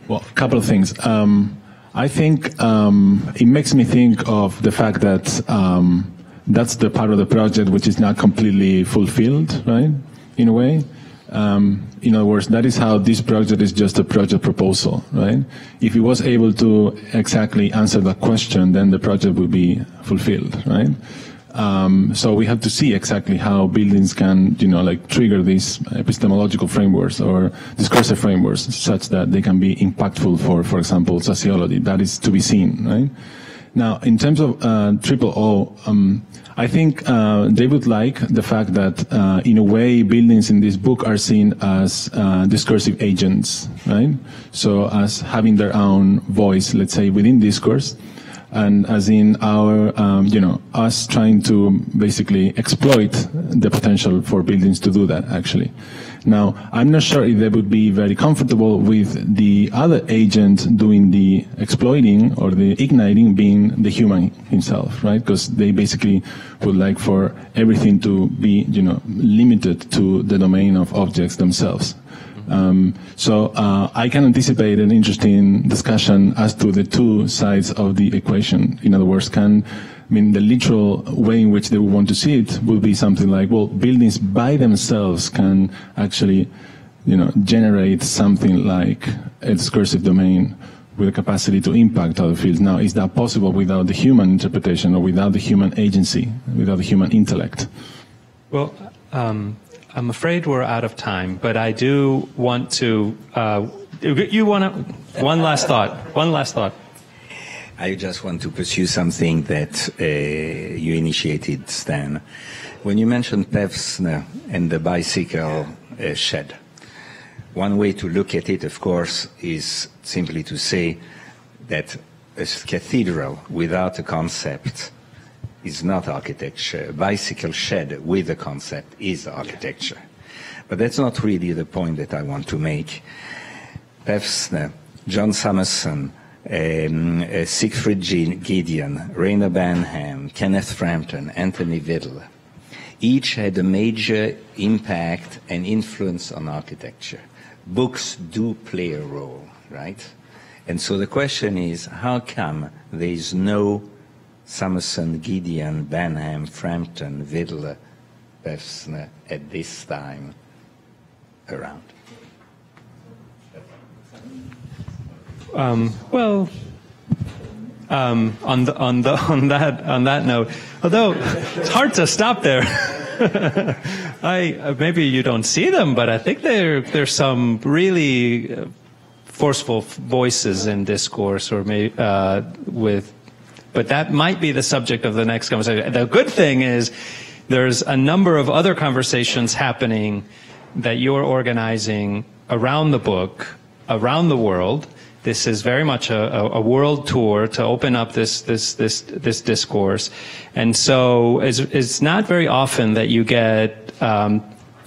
Well, a couple of things. Um, I think um, it makes me think of the fact that um, that's the part of the project which is not completely fulfilled, right? In a way. Um, in other words, that is how this project is just a project proposal, right? If it was able to exactly answer that question, then the project would be fulfilled, right? Um, so we have to see exactly how buildings can, you know, like trigger these epistemological frameworks or discursive frameworks such that they can be impactful for, for example, sociology. That is to be seen, right? Now, in terms of uh, Triple O, um, I think uh, they would like the fact that, uh, in a way, buildings in this book are seen as uh, discursive agents, right? So as having their own voice, let's say, within discourse, and as in our, um, you know, us trying to basically exploit the potential for buildings to do that, actually. Now, I'm not sure if they would be very comfortable with the other agent doing the exploiting or the igniting being the human himself, right? Because they basically would like for everything to be, you know, limited to the domain of objects themselves. Um, so uh, I can anticipate an interesting discussion as to the two sides of the equation. In other words, can, I mean, the literal way in which they would want to see it would be something like, well, buildings by themselves can actually, you know, generate something like a discursive domain with a capacity to impact other fields. Now, is that possible without the human interpretation or without the human agency, without the human intellect? Well, um I'm afraid we're out of time, but I do want to, uh, you want to, one last thought, one last thought. I just want to pursue something that uh, you initiated, Stan. When you mentioned Pevsner and the bicycle uh, shed, one way to look at it, of course, is simply to say that a cathedral without a concept is not architecture. A bicycle shed with a concept is architecture. But that's not really the point that I want to make. Pevsner, John Summerson, um, uh, Siegfried Gideon, Rainer Banham, Kenneth Frampton, Anthony Vidal, each had a major impact and influence on architecture. Books do play a role, right? And so the question is, how come there is no Summerson, Gideon, Benham, Frampton, Vidal, Pevsner at this time around? Um, well, um, on the, on the, on that on that note, although it's hard to stop there. I maybe you don't see them, but I think there there's some really forceful voices in discourse, or may, uh, with. But that might be the subject of the next conversation. The good thing is there's a number of other conversations happening that you're organizing around the book, around the world. This is very much a, a world tour to open up this, this, this, this discourse. And so it's, it's not very often that you get um,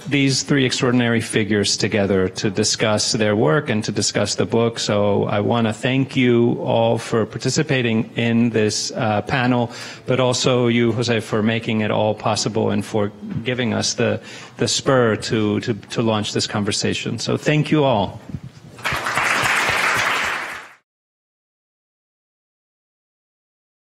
these three extraordinary figures together to discuss their work and to discuss the book. So I want to thank you all for participating in this uh, panel, but also you, Jose, for making it all possible and for giving us the, the spur to, to, to launch this conversation. So thank you all.